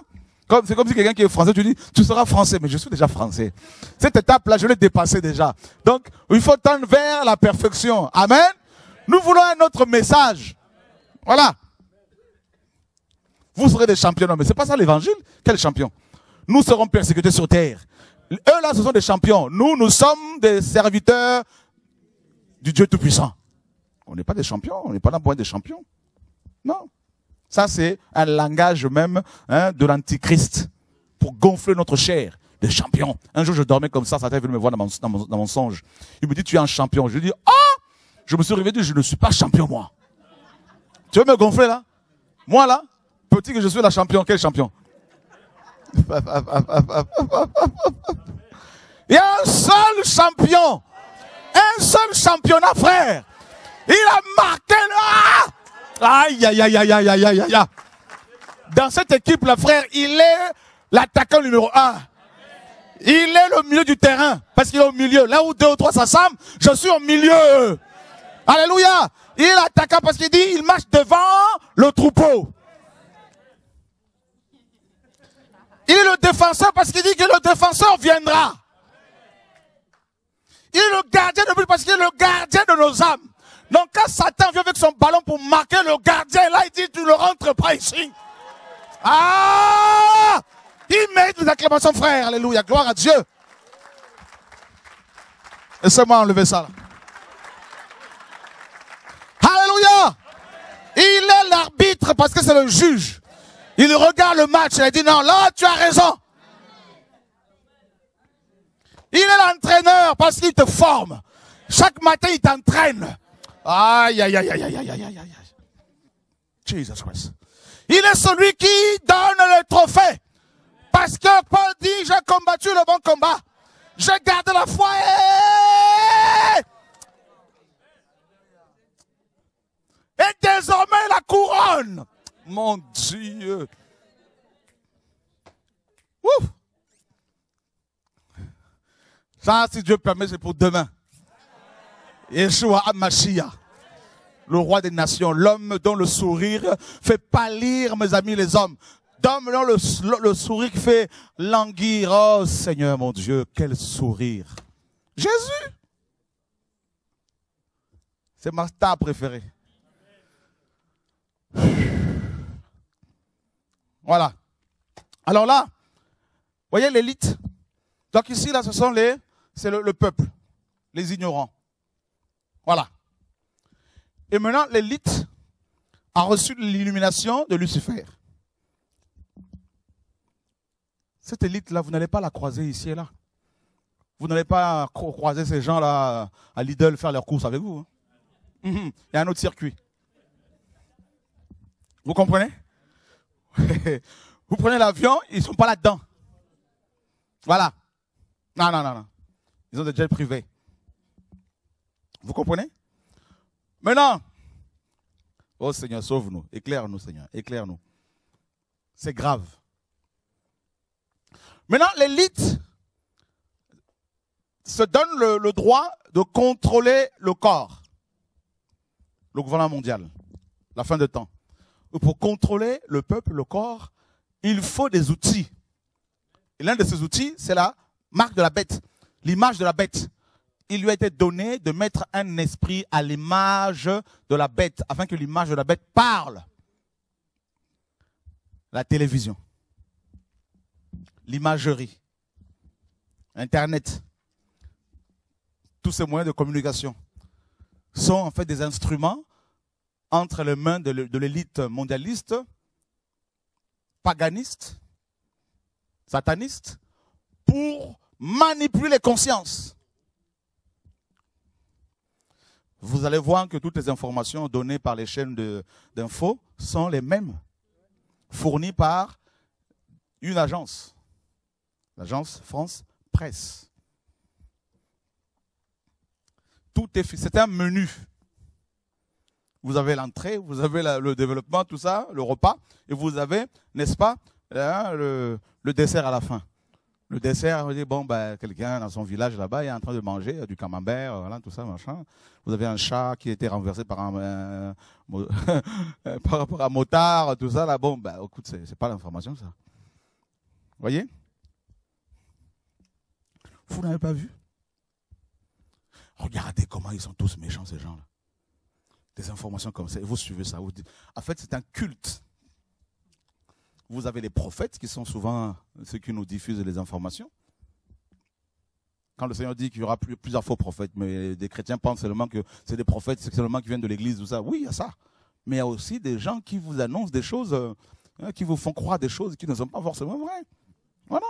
C'est comme si quelqu'un qui est français, tu dis, tu seras français, mais je suis déjà français. Cette étape-là, je l'ai dépassée déjà. Donc, il faut tendre vers la perfection. Amen. Nous voulons un autre message. Voilà. Vous serez des champions. Non, mais c'est pas ça l'évangile. Quel champion? Nous serons persécutés sur terre. Eux là, ce sont des champions. Nous, nous sommes des serviteurs du Dieu Tout-Puissant. On n'est pas des champions, on n'est pas là pour être des champions. Non. Ça, c'est un langage même hein, de l'antichrist pour gonfler notre chair. Des champions. Un jour, je dormais comme ça, Satan est venu me voir dans mon songe. Il me dit, tu es un champion. Je lui dis, oh, je me suis réveillé, je ne suis pas champion, moi. Tu veux me gonfler, là? Moi, là, petit que je suis la champion. Quel champion? Il y a un seul champion. Un seul championnat, frère. Il a marqué le... Aïe, aïe, aïe, aïe, aïe, aïe, aïe, aïe. Dans cette équipe-là, frère, il est l'attaquant numéro 1. Il est le milieu du terrain. Parce qu'il est au milieu. Là où 2 ou 3 s'assemblent, je suis au milieu. Alléluia. Il est l'attaquant parce qu'il dit, il marche devant le troupeau. Il est le défenseur parce qu'il dit que le défenseur viendra. Il est le gardien de but parce qu'il est le gardien de nos âmes. Donc quand Satan vient avec son ballon pour marquer le gardien, là il dit tu ne rentres pas ici. Ah! Il mérite des acclamations frère. Alléluia. Gloire à Dieu. Laissez-moi enlever ça là. Alléluia. Il est l'arbitre parce que c'est le juge. Il regarde le match, il a dit non, là tu as raison. Il est l'entraîneur parce qu'il te forme. Chaque matin il t'entraîne. Aïe, aïe, aïe, aïe, aïe, aïe, aïe, aïe. Jesus Christ. Il est celui qui donne le trophée. Parce que Paul dit, j'ai combattu le bon combat. J'ai gardé la foi et désormais la couronne. Mon Dieu. Ouf. Ça, si Dieu permet, c'est pour demain. Yeshua HaMashiach, le roi des nations, l'homme dont le sourire fait pâlir, mes amis, les hommes. L'homme dont le sourire fait languir. Oh Seigneur, mon Dieu, quel sourire. Jésus. C'est ma star préférée. Voilà. Alors là, voyez l'élite. Donc ici, là, ce sont les, c'est le peuple, les ignorants. Voilà. Et maintenant, l'élite a reçu l'illumination de Lucifer. Cette élite-là, vous n'allez pas la croiser ici et là. Vous n'allez pas croiser ces gens-là à Lidl faire leurs courses avec vous. Hein. Il y a un autre circuit. Vous comprenez? Vous prenez l'avion, ils ne sont pas là-dedans. Voilà. Non, non, non, non. Ils ont des jets privés. Vous comprenez? Maintenant, oh Seigneur, sauve-nous. Éclaire-nous, Seigneur. Éclaire-nous. C'est grave. Maintenant, l'élite se donne le droit de contrôler le corps. Le gouvernement mondial. La fin de temps. Pour contrôler le peuple, le corps, il faut des outils. Et l'un de ces outils, c'est la marque de la bête, l'image de la bête. il lui a été donné de mettre un esprit à l'image de la bête, afin que l'image de la bête parle. La télévision, l'imagerie, Internet, tous ces moyens de communication sont en fait des instruments entre les mains de l'élite mondialiste, paganiste, sataniste, pour manipuler les consciences. Vous allez voir que toutes les informations données par les chaînes d'infos sont les mêmes, fournies par une agence, l'agence France Presse. C'est un menu. Vous avez l'entrée, vous avez le développement, tout ça, le repas, et vous avez, n'est-ce pas, le dessert à la fin. Le dessert, vous dites, bon, ben, quelqu'un dans son village là-bas est en train de manger du camembert, voilà, tout ça, machin. Vous avez un chat qui a été renversé par un motard, tout ça, là, bon, ben, écoute, c'est pas l'information, ça. Vous voyez? Vous n'avez pas vu? Regardez comment ils sont tous méchants, ces gens-là. Des informations comme ça, et vous suivez ça. Vous dites, en fait, c'est un culte. Vous avez les prophètes qui sont souvent ceux qui nous diffusent les informations. Quand le Seigneur dit qu'il y aura plusieurs faux prophètes, mais des chrétiens pensent seulement que c'est des prophètes, c'est seulement qui viennent de l'église, tout ça. Oui, il y a ça. Mais il y a aussi des gens qui vous annoncent des choses, qui vous font croire des choses qui ne sont pas forcément vraies. Voilà.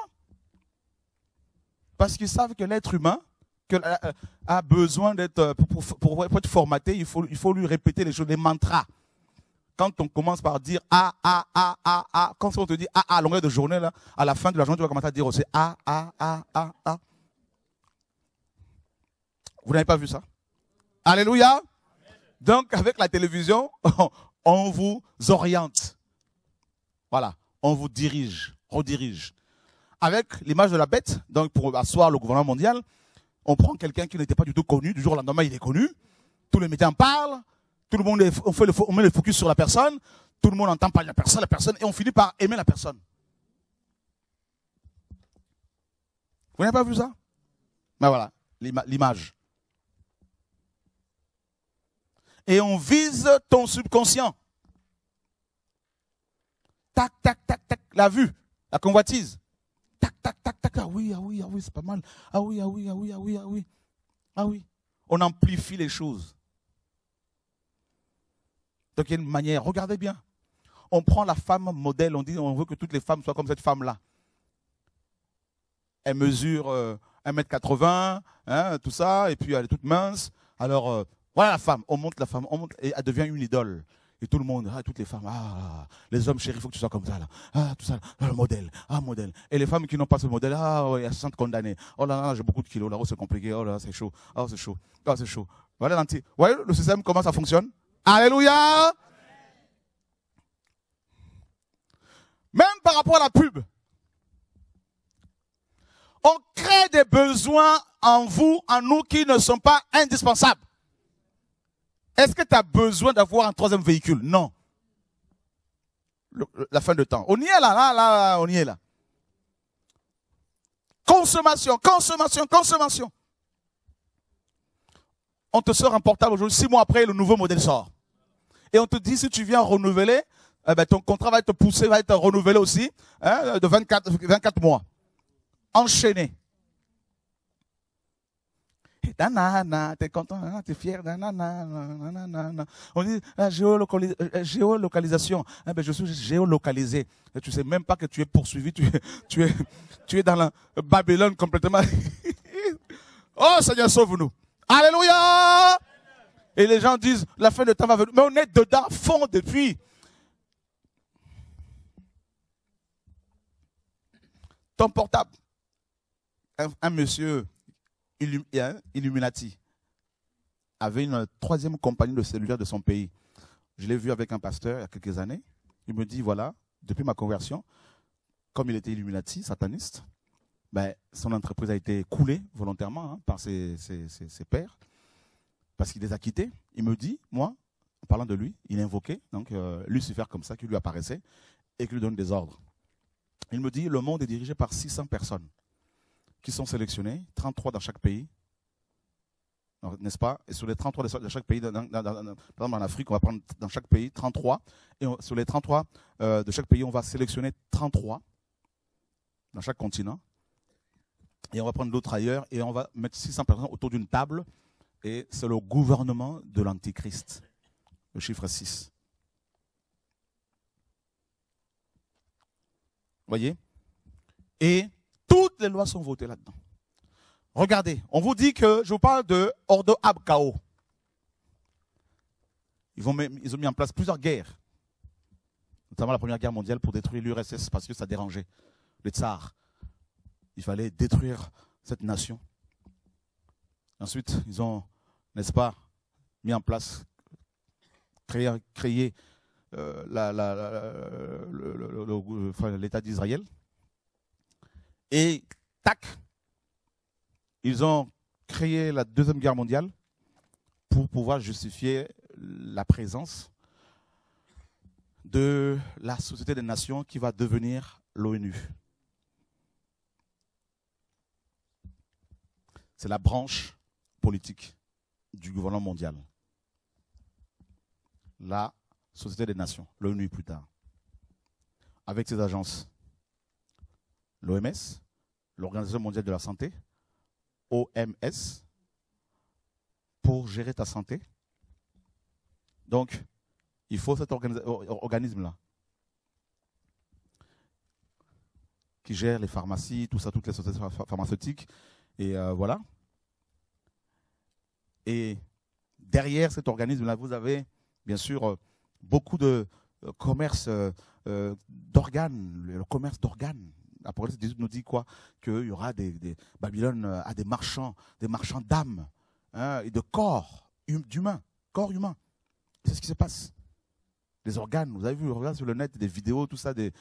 Parce qu'ils savent que l'être humain a besoin d'être, pour être formaté, il faut lui répéter les choses, les mantras. Quand on commence par dire ah, quand on te dit ah, à longueur de journée, là, à la fin de la journée, tu vas commencer à dire aussi ah. Vous n'avez pas vu ça? Alléluia! Donc, avec la télévision, on vous oriente. Voilà, on vous dirige, redirige. Avec l'image de la bête, donc pour asseoir le gouvernement mondial, on prend quelqu'un qui n'était pas du tout connu, du jour au lendemain, il est connu, tous les médias en parlent. Tout le monde, on met le focus sur la personne, tout le monde entend parler de la personne, et on finit par aimer la personne. Vous n'avez pas vu ça? Ben voilà, l'image. Et on vise ton subconscient. Tac, tac, tac, tac, la vue, la convoitise. Tac, tac, tac, tac, ah oui, c'est pas mal. Ah oui. On amplifie les choses. Donc, il y a une manière, regardez bien. On prend la femme modèle, on dit on veut que toutes les femmes soient comme cette femme-là. Elle mesure 1m80, hein, tout ça, et puis elle est toute mince. Alors, voilà la femme, on monte, et elle devient une idole. Et tout le monde, ah, toutes les femmes, ah, les hommes chéris, il faut que tu sois comme ça, là. Ah, tout ça, là, le modèle. Et les femmes qui n'ont pas ce modèle, ah, ouais, elles se sentent condamnées. Oh là là, j'ai beaucoup de kilos, là, oh, c'est compliqué, oh là, c'est chaud. Voilà, vous voyez le système, comment ça fonctionne? Alléluia! Même par rapport à la pub, on crée des besoins en nous qui ne sont pas indispensables. Est-ce que tu as besoin d'avoir un troisième véhicule? Non. La fin de temps. On y est là, on y est là. Consommation. On te sort un portable aujourd'hui, 6 mois après, le nouveau modèle sort. Et on te dit, si tu viens renouveler, eh ben, ton contrat va être poussé, va être renouvelé aussi, hein, de 24 mois. Enchaîné. Et nanana, t'es content, t'es fier, nanana. On dit, la géolocalisation. Eh ben, je suis géolocalisé. Et tu sais même pas que tu es poursuivi, tu es dans la Babylone complètement. Oh, Seigneur, sauve-nous. Alléluia! Et les gens disent, la fin de temps va venir. Mais on est dedans, fond depuis. Ton portable. Un monsieur Illuminati avait une troisième compagnie de cellulaire de son pays. Je l'ai vu avec un pasteur il y a quelques années. Il me dit, voilà, depuis ma conversion, comme il était Illuminati, sataniste, ben, son entreprise a été coulée volontairement hein, par ses pairs, parce qu'il les a quittés. Il me dit, moi, en parlant de lui, il invoquait donc Lucifer comme ça, qui lui apparaissait et qui lui donne des ordres. Il me dit, le monde est dirigé par 600 personnes qui sont sélectionnées, 33 dans chaque pays, n'est-ce pas? Et sur les 33 de chaque pays, par exemple en Afrique, on va prendre dans chaque pays 33. Et sur les 33 de chaque pays, on va sélectionner 33 dans chaque continent. Et on va prendre d'autres ailleurs et on va mettre 600 personnes autour d'une table. Et c'est le gouvernement de l'Antichrist. Le chiffre 6. Vous voyez? Et toutes les lois sont votées là-dedans. Regardez, on vous dit que, je vous parle de Ordo ab Kao. Ils ont mis en place plusieurs guerres, notamment la Première Guerre mondiale pour détruire l'URSS parce que ça dérangeait le tsar. Il fallait détruire cette nation. Ensuite, ils ont, n'est-ce pas, mis en place, créé l'État d'Israël. Et tac, ils ont créé la Deuxième Guerre mondiale pour pouvoir justifier la présence de la Société des Nations qui va devenir l'ONU. C'est la branche politique du gouvernement mondial. La Société des Nations, l'ONU plus tard. Avec ses agences, l'OMS, l'Organisation mondiale de la santé, OMS, pour gérer ta santé. Donc, il faut cet organisme-là qui gère les pharmacies, tout ça, toutes les sociétés pharmaceutiques. Et voilà. Et derrière cet organisme-là, vous avez, bien sûr, beaucoup de commerces d'organes, le commerce d'organes. Apocalypse 18 nous dit quoi? Qu'il y aura des Babylone à des marchands d'âmes, hein, et de corps humains, corps humains. C'est ce qui se passe. Les organes, vous avez vu, regardez sur le net des vidéos, tout ça, des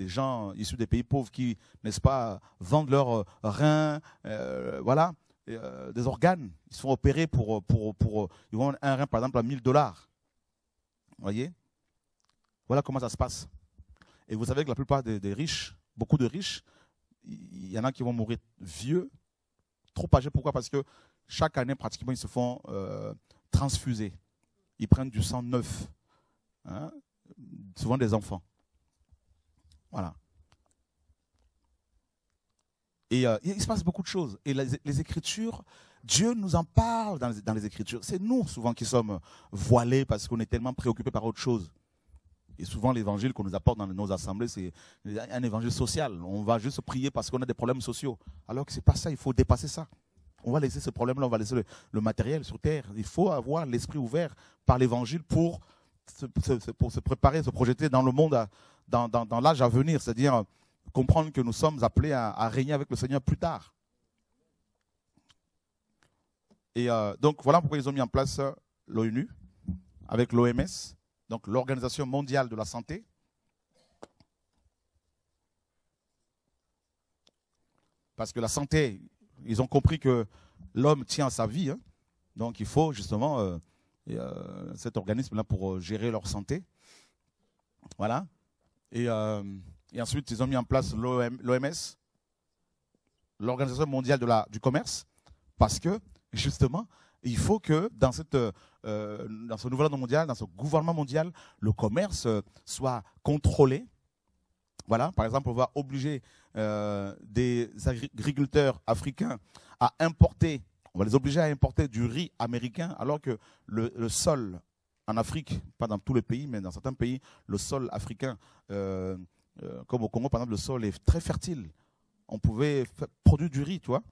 gens issus des pays pauvres qui, n'est-ce pas, vendent leurs reins, voilà, des organes. Ils sont opérés pour ils vendent un rein par exemple à 1000 $. Vous voyez? Voilà comment ça se passe. Et vous savez que la plupart des riches, beaucoup de riches, il y en a qui vont mourir vieux, trop âgés. Pourquoi? Parce que chaque année, pratiquement, ils se font transfuser. Ils prennent du sang neuf, hein, souvent des enfants. Voilà. Et il se passe beaucoup de choses. Et les Écritures, Dieu nous en parle dans les Écritures. C'est nous, souvent, qui sommes voilés parce qu'on est tellement préoccupés par autre chose. Et souvent, l'évangile qu'on nous apporte dans nos assemblées, c'est un évangile social. On va juste prier parce qu'on a des problèmes sociaux. Alors que ce n'est pas ça, il faut dépasser ça. On va laisser ce problème-là, on va laisser le matériel sur terre. Il faut avoir l'esprit ouvert par l'évangile pour se préparer, se projeter dans le monde, dans l'âge à venir. C'est-à-dire comprendre que nous sommes appelés à régner avec le Seigneur plus tard. Et donc, voilà pourquoi ils ont mis en place l'ONU avec l'OMS. Donc l'Organisation mondiale de la santé, parce que la santé, ils ont compris que l'homme tient à sa vie, hein. Donc il faut justement cet organisme-là pour gérer leur santé. Voilà. Et ensuite, ils ont mis en place l'OMS, l'Organisation mondiale du commerce, parce que justement, il faut que dans ce nouvel ordre mondial, dans ce gouvernement mondial, le commerce soit contrôlé. Voilà, par exemple, on va obliger des agriculteurs africains à importer, on va les obliger à importer du riz américain, alors que le sol en Afrique, pas dans tous les pays, mais dans certains pays, le sol africain, comme au Congo par exemple, le sol est très fertile. On pouvait produire du riz, tu vois.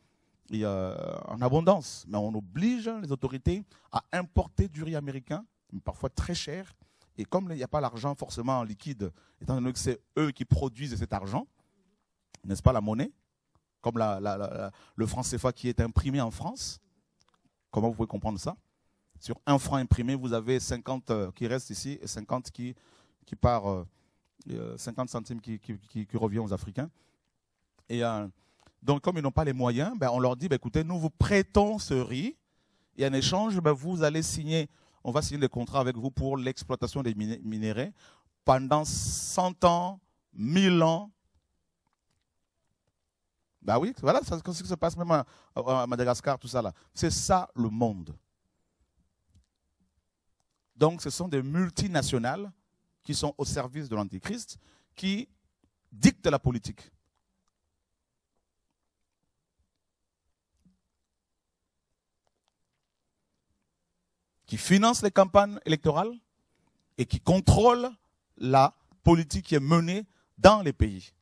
Et en abondance, mais on oblige les autorités à importer du riz américain, parfois très cher, et comme il n'y a pas l'argent forcément en liquide, étant donné que c'est eux qui produisent cet argent, n'est-ce pas, la monnaie, comme le franc CFA qui est imprimé en France, comment vous pouvez comprendre ça? Sur un franc imprimé, vous avez 50 qui reste ici et 50 qui part, 50 centimes qui revient aux Africains. Et donc, comme ils n'ont pas les moyens, ben, on leur dit, ben, écoutez, nous vous prêtons ce riz et en échange, ben, vous allez signer, on va signer des contrats avec vous pour l'exploitation des minéraux pendant 100 ans, 1000 ans. Bah oui, voilà ce qui se passe même à Madagascar, tout ça là. C'est ça le monde. Donc ce sont des multinationales qui sont au service de l'Antichrist, qui dictent la politique. Qui financent les campagnes électorales et qui contrôlent la politique qui est menée dans les pays.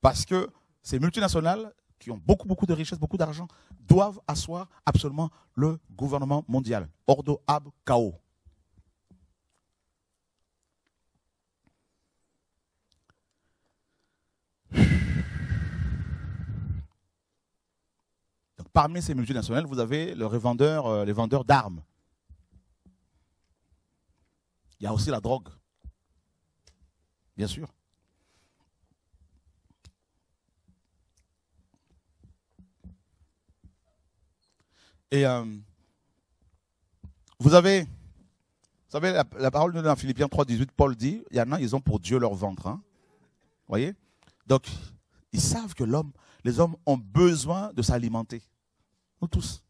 Parce que ces multinationales, qui ont beaucoup de richesses, beaucoup d'argent, doivent asseoir absolument le gouvernement mondial. Ordo ab chaos. Donc, parmi ces multinationales, vous avez les vendeurs d'armes. Il y a aussi la drogue, bien sûr. Et vous savez, la parole donnée dans Philippiens 3,18, Paul dit, il y en a, ils ont pour Dieu leur ventre. Hein, voyez? Donc, ils savent que les hommes ont besoin de s'alimenter. Nous tous.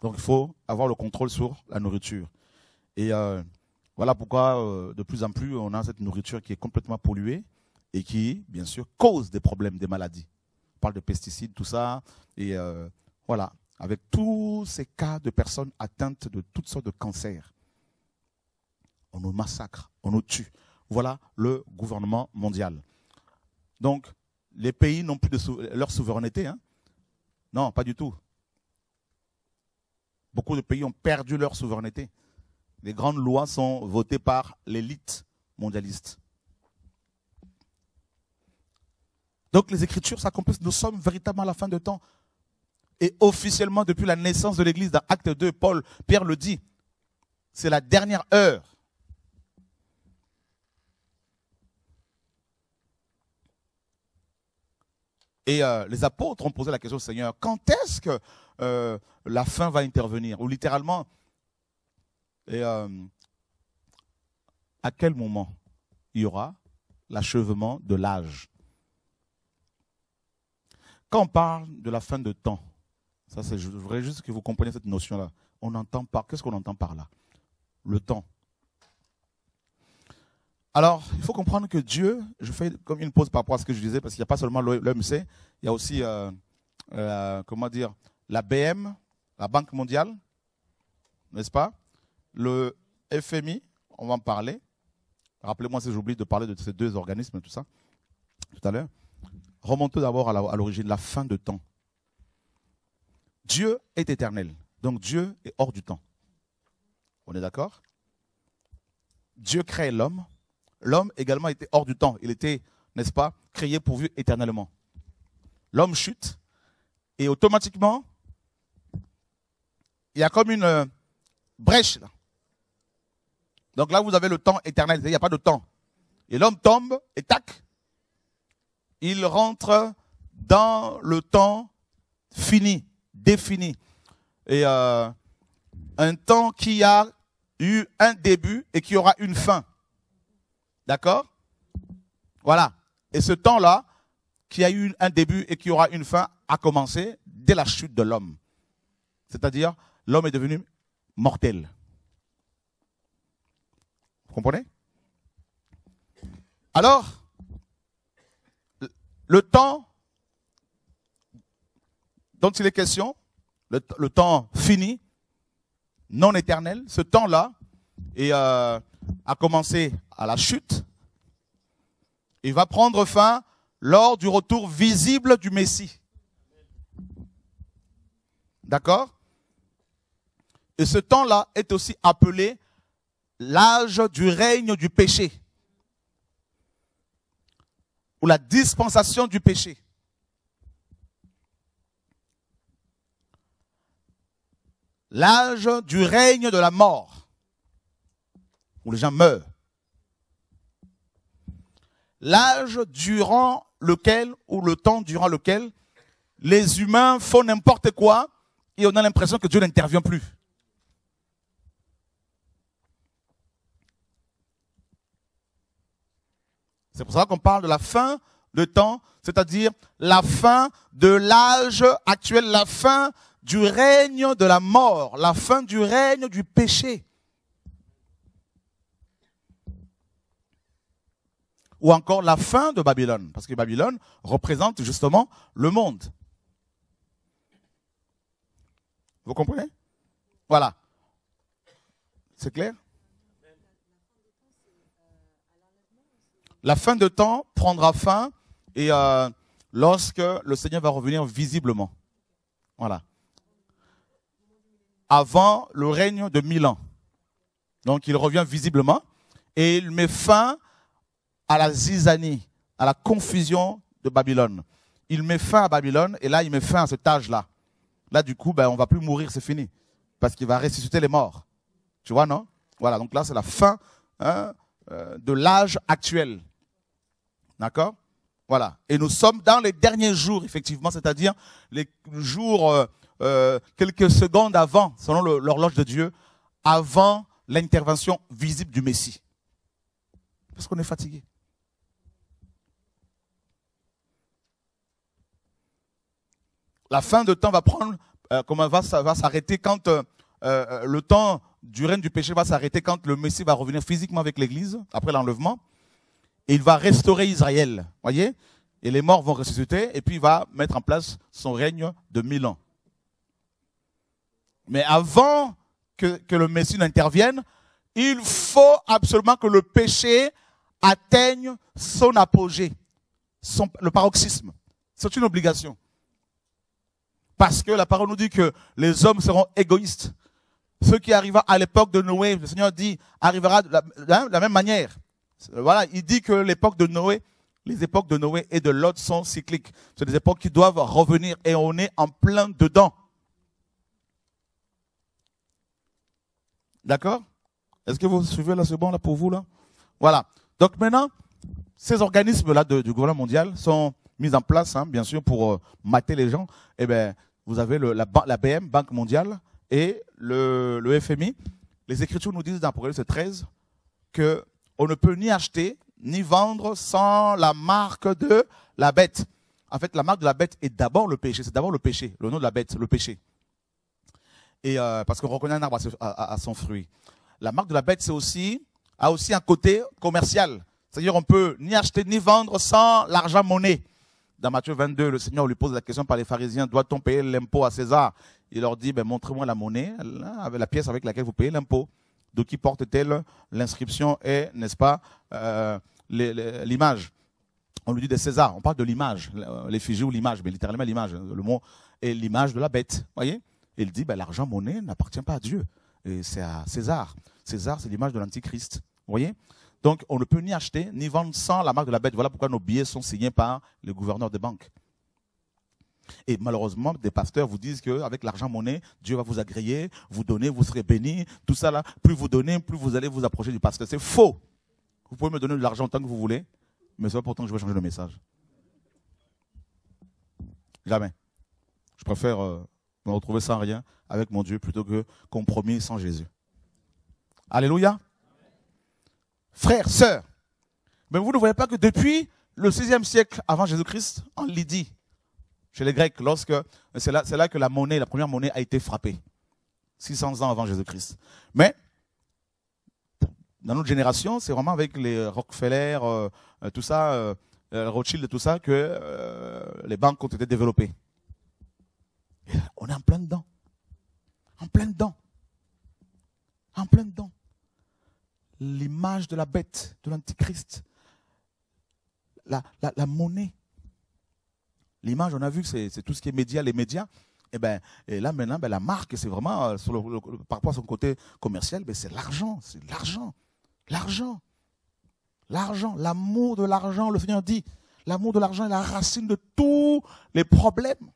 Donc, il faut avoir le contrôle sur la nourriture. Et voilà pourquoi, de plus en plus, on a cette nourriture qui est complètement polluée et qui, bien sûr, cause des problèmes, des maladies. On parle de pesticides, tout ça, et voilà, avec tous ces cas de personnes atteintes de toutes sortes de cancers, on nous massacre, on nous tue. Voilà le gouvernement mondial. Donc, les pays n'ont plus de leur souveraineté, hein? Non, pas du tout. Beaucoup de pays ont perdu leur souveraineté. Les grandes lois sont votées par l'élite mondialiste. Donc les Écritures s'accomplissent, nous sommes véritablement à la fin de temps. Et officiellement, depuis la naissance de l'Église, dans Acte 2, Pierre le dit, c'est la dernière heure. Et les apôtres ont posé la question au Seigneur, quand est-ce que la fin va intervenir? Ou littéralement, et, à quel moment il y aura l'achèvement de l'âge? Quand on parle de la fin de temps, ça c'est, je voudrais juste que vous compreniez cette notion-là. On entend par, qu'est-ce qu'on entend par là? Le temps. Alors, il faut comprendre que Dieu, je fais comme une pause par rapport à ce que je disais, parce qu'il n'y a pas seulement l'OMC, il y a aussi, comment dire, la BM, la Banque mondiale, n'est-ce pas? Le FMI, on va en parler. Rappelez-moi si j'oublie de parler de ces deux organismes, tout ça, tout à l'heure. Remontons d'abord à l'origine, la fin de temps. Dieu est éternel, donc Dieu est hors du temps. On est d'accord? Dieu crée l'homme. L'homme également était hors du temps. Il était, n'est-ce pas, créé pour vivre éternellement. L'homme chute et automatiquement, il y a comme une brèche. Là. Donc là, vous avez le temps éternel, il n'y a pas de temps. Et l'homme tombe et tac, il rentre dans le temps fini, défini. Et un temps qui a eu un début et qui aura une fin. D'accord? Voilà. Et ce temps-là, qui a eu un début et qui aura une fin, a commencé dès la chute de l'homme. C'est-à-dire, l'homme est devenu mortel. Vous comprenez? Alors, le temps dont il est question, le temps fini, non éternel, ce temps-là a commencé à la chute. Il va prendre fin lors du retour visible du Messie. D'accord? Et ce temps-là est aussi appelé l'âge du règne du péché. Ou la dispensation du péché. L'âge du règne de la mort, où les gens meurent. L'âge durant lequel, ou le temps durant lequel, les humains font n'importe quoi et on a l'impression que Dieu n'intervient plus. C'est C'est pour ça qu'on parle de la fin de temps, c'est-à-dire la fin de l'âge actuel, la fin du règne de la mort, la fin du règne du péché. Ou encore la fin de Babylone, parce que Babylone représente justement le monde. Vous comprenez? Voilà. C'est clair? La fin de temps prendra fin et lorsque le Seigneur va revenir visiblement. Voilà. Avant le règne de 1000 ans. Donc il revient visiblement et il met fin à la zizanie, à la confusion de Babylone. Il met fin à Babylone et là, il met fin à cet âge-là. Là, du coup, ben, on ne va plus mourir, c'est fini. Parce qu'il va ressusciter les morts. Tu vois, non? Voilà, donc là, c'est la fin de l'âge actuel. D'accord? Voilà. Et nous sommes dans les derniers jours, effectivement, c'est-à-dire les jours quelques secondes avant, selon l'horloge de Dieu, avant l'intervention visible du Messie. Parce qu'on est fatigué. La fin de temps va prendre, va s'arrêter quand le temps du règne du péché va s'arrêter, quand le Messie va revenir physiquement avec l'Église, après l'enlèvement, et il va restaurer Israël, voyez, et les morts vont ressusciter, et puis il va mettre en place son règne de 1000 ans. Mais avant que le Messie n'intervienne, il faut absolument que le péché atteigne son apogée, le paroxysme. C'est une obligation. Parce que la parole nous dit que les hommes seront égoïstes. Ceux qui arrivent à l'époque de Noé, le Seigneur dit, arrivera de la même manière. Voilà, il dit que l'époque de Noé, les époques de Noé et de Lot sont cycliques. C'est des époques qui doivent revenir et on est en plein dedans. D'accord? Est-ce que vous suivez là, c'est bon là pour vous là? Voilà. Donc maintenant, ces organismes-là du gouvernement mondial sont mis en place, hein, bien sûr, pour mater les gens. Eh bien, vous avez la BM, Banque mondiale, et le FMI. Les Écritures nous disent dans Apocalypse 13 qu'on ne peut ni acheter ni vendre sans la marque de la bête. En fait, la marque de la bête est d'abord le péché. C'est d'abord le péché, le nom de la bête, le péché. Et parce qu'on reconnaît un arbre à son fruit. La marque de la bête a aussi un côté commercial. C'est-à-dire on peut ni acheter ni vendre sans l'argent monnaie. Dans Matthieu 22, le Seigneur lui pose la question par les pharisiens, doit-on payer l'impôt à César? Il leur dit, ben, montrez-moi la monnaie, la pièce avec laquelle vous payez l'impôt. De qui porte-t-elle l'inscription et, n'est-ce pas, l'image? On lui dit de César, on parle de l'image, l'effigie ou l'image, mais littéralement l'image, le mot est l'image de la bête. Voyez? Il dit, ben, l'argent monnaie n'appartient pas à Dieu, c'est à César. César, c'est l'image de l'Antichrist. Vous voyez? Donc, on ne peut ni acheter, ni vendre sans la marque de la bête. Voilà pourquoi nos billets sont signés par le gouverneur des banques. Et malheureusement, des pasteurs vous disent qu'avec l'argent monnaie, Dieu va vous agréer, vous donner, vous serez béni, tout ça là. Plus vous donnez, plus vous allez vous approcher du pasteur. C'est faux. Vous pouvez me donner de l'argent tant que vous voulez, mais ce n'est pas pourtant que je vais changer le message. Jamais. Je préfère me retrouver sans rien avec mon Dieu plutôt que compromis sans Jésus. Alléluia. Frères, sœurs, mais vous ne voyez pas que depuis le 6e siècle avant Jésus-Christ, en Lydie, chez les Grecs, c'est là que la première monnaie a été frappée, 600 ans avant Jésus-Christ. Mais dans notre génération, c'est vraiment avec les Rockefeller, tout ça, Rothschild, tout ça, que les banques ont été développées. Et là, on est en plein dedans, en plein dedans, en plein dedans. L'image de la bête, de l'antichrist, la monnaie. L'image, on a vu que c'est tout ce qui est média, les médias. Et là maintenant, la marque, c'est vraiment, par rapport à son côté commercial, c'est l'argent, l'amour de l'argent, le Seigneur dit. L'amour de l'argent est la racine de tous les problèmes.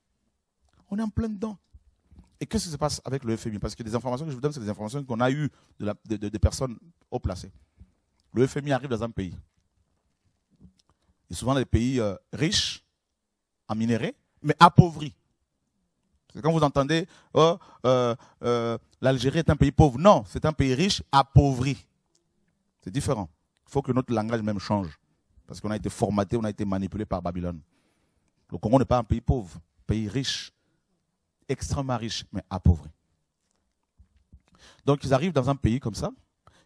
On est en plein dedans. Et qu'est-ce qui se passe avec le FMI? Parce que les informations que je vous donne, c'est des informations qu'on a eues de personnes haut placées. Le FMI arrive dans un pays. Et souvent des pays riches, en minerais, mais appauvris. C'est quand vous entendez, oh, l'Algérie est un pays pauvre. Non, c'est un pays riche, appauvri. C'est différent. Il faut que notre langage même change. Parce qu'on a été formaté, on a été manipulé par Babylone. Le Congo n'est pas un pays pauvre, un pays riche, extrêmement riche, mais appauvri. Donc ils arrivent dans un pays comme ça,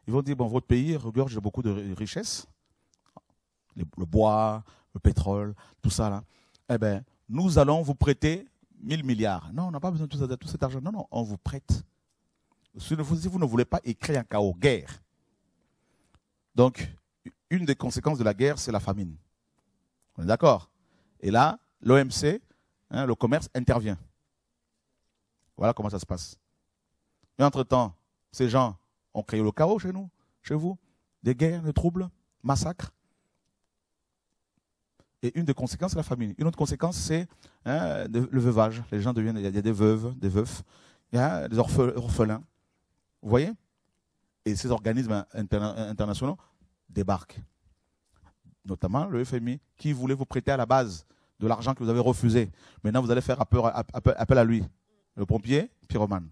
ils vont dire, bon, votre pays regorge de beaucoup de richesses, le bois, le pétrole, tout ça là. Eh bien, nous allons vous prêter 1000 milliards. Non, on n'a pas besoin de tout cet argent. Non, non, on vous prête. Si vous ne voulez pas écrire un chaos, guerre. Donc, une des conséquences de la guerre, c'est la famine. On est d'accord? Et là, l'OMC, hein, le commerce, intervient. Voilà comment ça se passe. Mais entre-temps, ces gens ont créé le chaos chez nous, chez vous. Des guerres, des troubles, massacres. Et une des conséquences, c'est la famine. Une autre conséquence, c'est hein, le veuvage. Les gens deviennent, il y a des veuves, des veufs, il y a des orphelins. Vous voyez? Et ces organismes internationaux débarquent. Notamment le FMI, qui voulait vous prêter à la base de l'argent que vous avez refusé. Maintenant, vous allez faire appel à lui. Le pompier, pyromane.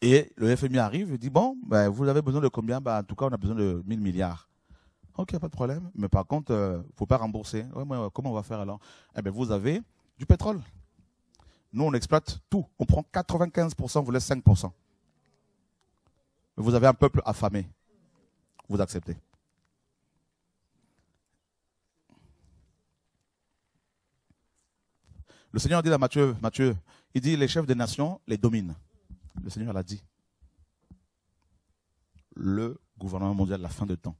Et le FMI arrive et dit, bon, ben, vous avez besoin de combien? Ben, en tout cas, on a besoin de 1000 milliards. Ok, pas de problème, mais par contre, il ne faut pas rembourser. Ouais, mais comment on va faire alors? Eh bien, vous avez du pétrole. Nous, on exploite tout. On prend 95%, on vous laisse 5%. Vous avez un peuple affamé. Vous acceptez. Le Seigneur dit à Matthieu, il dit, les chefs des nations les dominent. Le Seigneur l'a dit. Le gouvernement mondial, la fin de temps.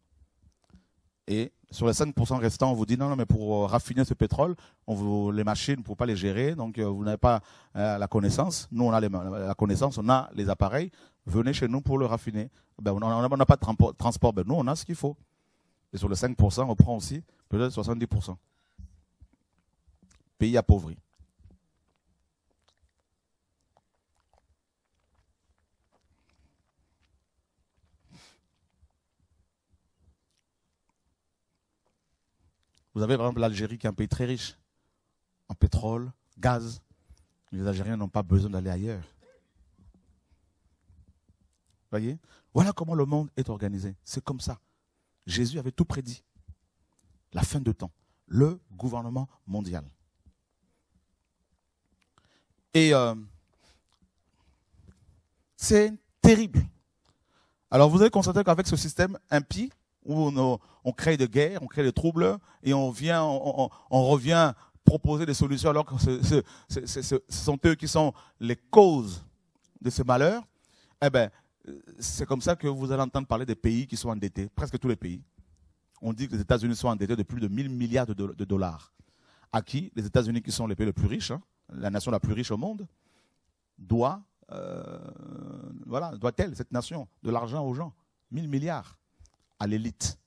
Et sur les 5% restants, on vous dit non, non, mais pour raffiner ce pétrole, les machines, vous ne pouvez pas les gérer, donc vous n'avez pas la connaissance. Nous, on a la connaissance, on a les appareils. Venez chez nous pour le raffiner. Ben, on n'a pas de transport, ben, nous, on a ce qu'il faut. Et sur les 5%, on prend aussi peut-être 70%. Pays appauvri. Vous avez par exemple l'Algérie qui est un pays très riche en pétrole, gaz. Les Algériens n'ont pas besoin d'aller ailleurs. Vous voyez? Voilà comment le monde est organisé. C'est comme ça. Jésus avait tout prédit. La fin de temps. Le gouvernement mondial. Et c'est terrible. Alors vous allez constater qu'avec ce système impie, où on crée des guerres, on crée des troubles, et on revient proposer des solutions alors que ce sont eux qui sont les causes de ce malheur. Eh ben, c'est comme ça que vous allez entendre parler des pays qui sont endettés, presque tous les pays. On dit que les États-Unis sont endettés de plus de 1000 milliards de dollars. À qui les États-Unis, qui sont les pays les plus riches, hein, la nation la plus riche au monde, doit-elle, cette nation, de l'argent aux gens? 1000 milliards. À l'élite.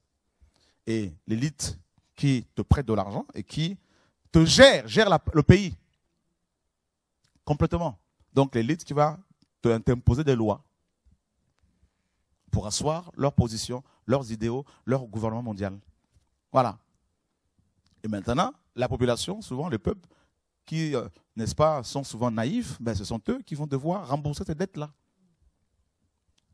Et l'élite qui te prête de l'argent et qui te gère le pays. Complètement. Donc l'élite qui va t'imposer des lois pour asseoir leur position, leurs idéaux, leur gouvernement mondial. Voilà. Et maintenant, la population, souvent les peuples qui, n'est-ce pas, sont souvent naïfs, ben, ce sont eux qui vont devoir rembourser ces dettes-là.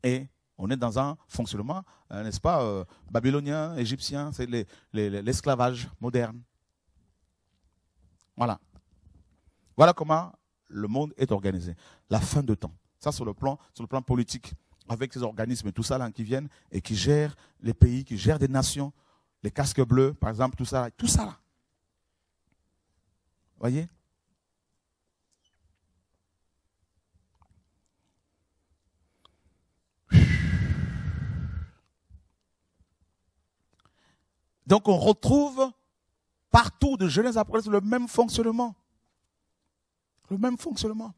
Et on est dans un fonctionnement, n'est-ce pas, babylonien, égyptien, c'est l'esclavage moderne. Voilà. Voilà comment le monde est organisé. La fin de temps. Ça, sur le plan politique, avec ces organismes et tout ça là, qui viennent et qui gèrent les pays, qui gèrent des nations, les casques bleus, par exemple, tout ça là. Tout ça là. Voyez? Donc on retrouve partout de Genèse à Apocalypse le même fonctionnement. Le même fonctionnement.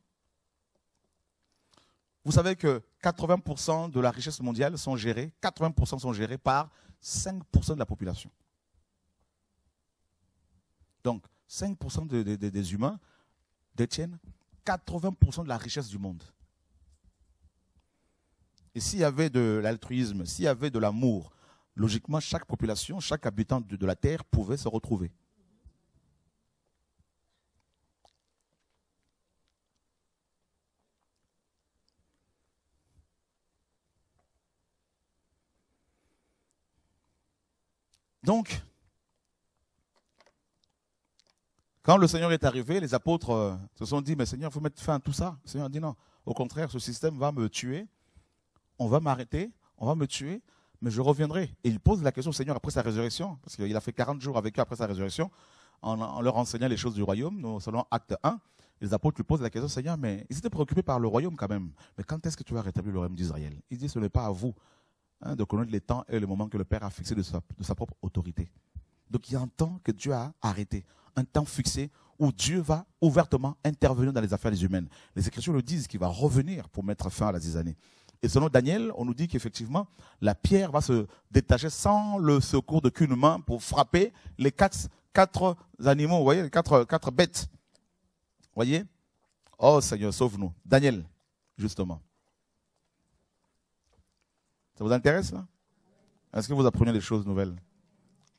Vous savez que 80% de la richesse mondiale sont gérées, 80% sont gérées par 5% de la population. Donc 5% des humains détiennent 80% de la richesse du monde. Et s'il y avait de l'altruisme, s'il y avait de l'amour, logiquement, chaque population, chaque habitant de la Terre pouvait se retrouver. Donc, quand le Seigneur est arrivé, les apôtres se sont dit, mais Seigneur, il faut mettre fin à tout ça. Le Seigneur a dit, non, au contraire, ce système va me tuer, on va m'arrêter, on va me tuer, mais je reviendrai. Et il pose la question au Seigneur après sa résurrection, parce qu'il a fait 40 jours avec eux après sa résurrection, en leur enseignant les choses du royaume. Nous, selon Acte 1, les apôtres lui posent la question, Seigneur, mais ils étaient préoccupés par le royaume quand même. Mais quand est-ce que tu vas rétablir le royaume d'Israël? Il dit, ce n'est pas à vous de connaître les temps et les moments que le Père a fixé de sa propre autorité. Donc il y a un temps que Dieu a arrêté, un temps fixé où Dieu va ouvertement intervenir dans les affaires des humaines. Les Écritures le disent qu'il va revenir pour mettre fin à la zizanie. Et selon Daniel, on nous dit qu'effectivement, la pierre va se détacher sans le secours de qu'une main pour frapper les quatre animaux, vous voyez, les quatre bêtes. Vous voyez? Oh Seigneur, sauve-nous. Daniel, justement. Ça vous intéresse là? Est-ce que vous apprenez des choses nouvelles?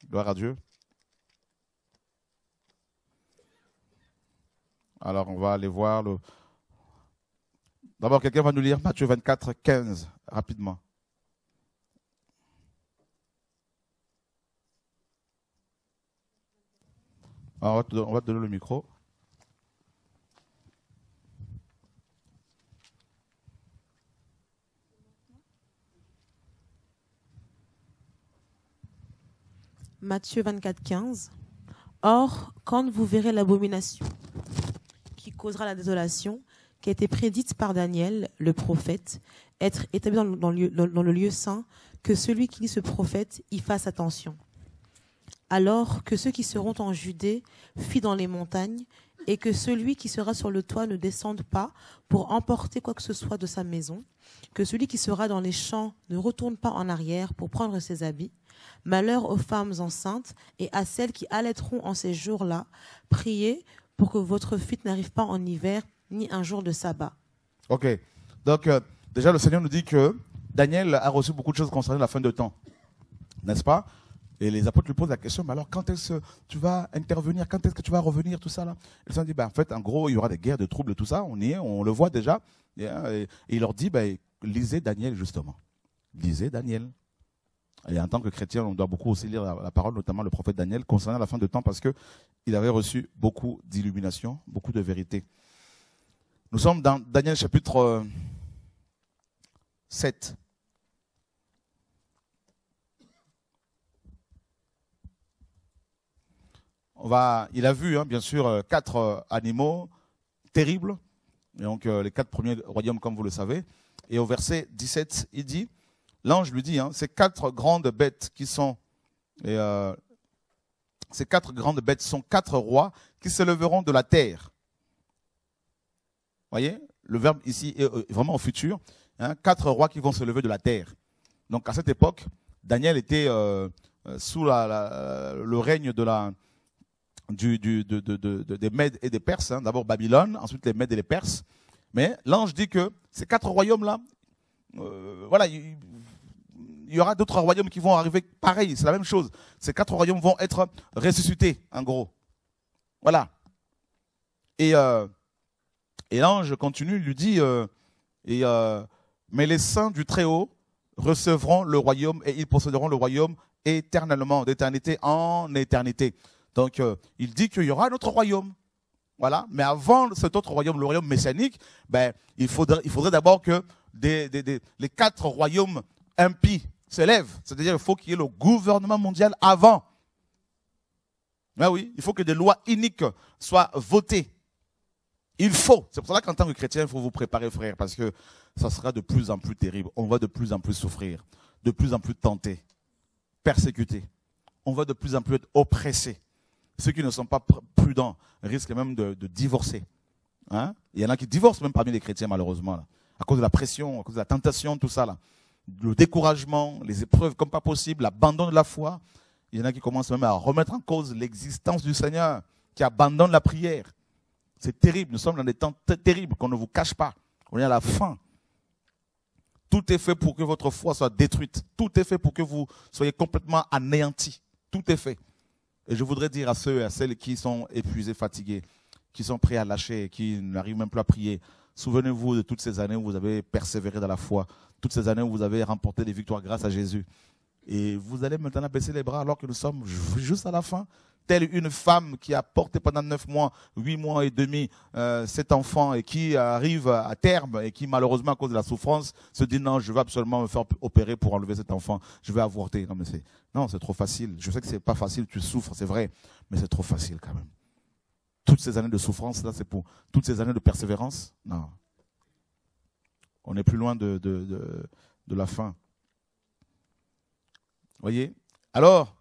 Gloire à Dieu. Alors on va aller voir le... D'abord, quelqu'un va nous lire Matthieu 24, 15, rapidement. Alors, on va te donner le micro. Matthieu 24, 15. Or, quand vous verrez l'abomination qui causera la désolation, qui a été prédite par Daniel, le prophète, être établi dans le lieu saint, que celui qui lit ce prophète y fasse attention. Alors que ceux qui seront en Judée fuient dans les montagnes, et que celui qui sera sur le toit ne descende pas pour emporter quoi que ce soit de sa maison, que celui qui sera dans les champs ne retourne pas en arrière pour prendre ses habits. Malheur aux femmes enceintes et à celles qui allaiteront en ces jours-là, priez pour que votre fuite n'arrive pas en hiver, ni un jour de sabbat. Ok. Donc, déjà, le Seigneur nous dit que Daniel a reçu beaucoup de choses concernant la fin de temps. N'est-ce pas? Et les apôtres lui posent la question, mais alors, quand est-ce que tu vas intervenir? Quand est-ce que tu vas revenir? Tout ça, là. Le Seigneur dit, bah, en fait, en gros, il y aura des guerres, des troubles, tout ça. On y est, on le voit déjà. Et il leur dit, bah, lisez Daniel, justement. Lisez Daniel. Et en tant que chrétien, on doit beaucoup aussi lire la parole, notamment le prophète Daniel, concernant la fin de temps, parce qu'il avait reçu beaucoup d'illumination, beaucoup de vérité. Nous sommes dans Daniel chapitre 7. Il a vu, hein, bien sûr, quatre animaux terribles, et donc les quatre premiers royaumes, comme vous le savez. Et au verset 17, il dit, l'ange lui dit, hein, ces quatre grandes bêtes sont quatre rois qui s'éleveront de la terre. Vous voyez, le verbe ici est vraiment au futur. Hein, quatre rois qui vont se lever de la terre. Donc à cette époque, Daniel était sous le règne des Mèdes et des Perses. Hein, d'abord Babylone, ensuite les Mèdes et les Perses. Mais l'ange dit que ces quatre royaumes-là, voilà, il y aura d'autres royaumes qui vont arriver. Pareil, c'est la même chose. Ces quatre royaumes vont être ressuscités, en gros. Voilà. Et l'ange continue, lui dit, mais les saints du Très-Haut recevront le royaume et ils posséderont le royaume éternellement, d'éternité en éternité. Donc, il dit qu'il y aura un autre royaume. Voilà. Mais avant cet autre royaume, le royaume messianique, ben, il faudrait d'abord que les quatre royaumes impies se lèvent. C'est-à-dire qu'il faut qu'il y ait le gouvernement mondial avant. Ben oui, il faut que des lois iniques soient votées. Il faut. C'est pour cela qu'en tant que chrétien, il faut vous préparer, frère, parce que ça sera de plus en plus terrible. On va de plus en plus souffrir, de plus en plus tenter, persécuter. On va de plus en plus être oppressé. Ceux qui ne sont pas prudents risquent même de divorcer. Hein? Il y en a qui divorcent même parmi les chrétiens, malheureusement, là, à cause de la pression, à cause de la tentation, tout ça, là. Le découragement, les épreuves comme pas possible, l'abandon de la foi. Il y en a qui commencent même à remettre en cause l'existence du Seigneur, qui abandonnent la prière. C'est terrible, nous sommes dans des temps terribles qu'on ne vous cache pas. On est à la fin. Tout est fait pour que votre foi soit détruite. Tout est fait pour que vous soyez complètement anéantis. Tout est fait. Et je voudrais dire à ceux et à celles qui sont épuisés, fatigués, qui sont prêts à lâcher, qui n'arrivent même plus à prier, souvenez-vous de toutes ces années où vous avez persévéré dans la foi, toutes ces années où vous avez remporté des victoires grâce à Jésus. Et vous allez maintenant baisser les bras alors que nous sommes juste à la fin. Telle une femme qui a porté pendant 9 mois, 8 mois et demi cet enfant et qui arrive à terme et qui malheureusement à cause de la souffrance se dit non, je vais absolument me faire opérer pour enlever cet enfant, je vais avorter. Non, mais c'est trop facile. Je sais que c'est pas facile, tu souffres, c'est vrai, mais c'est trop facile quand même. Toutes ces années de souffrance, là, c'est pour toutes ces années de persévérance. Non. On est plus loin de la fin. Voyez? Alors,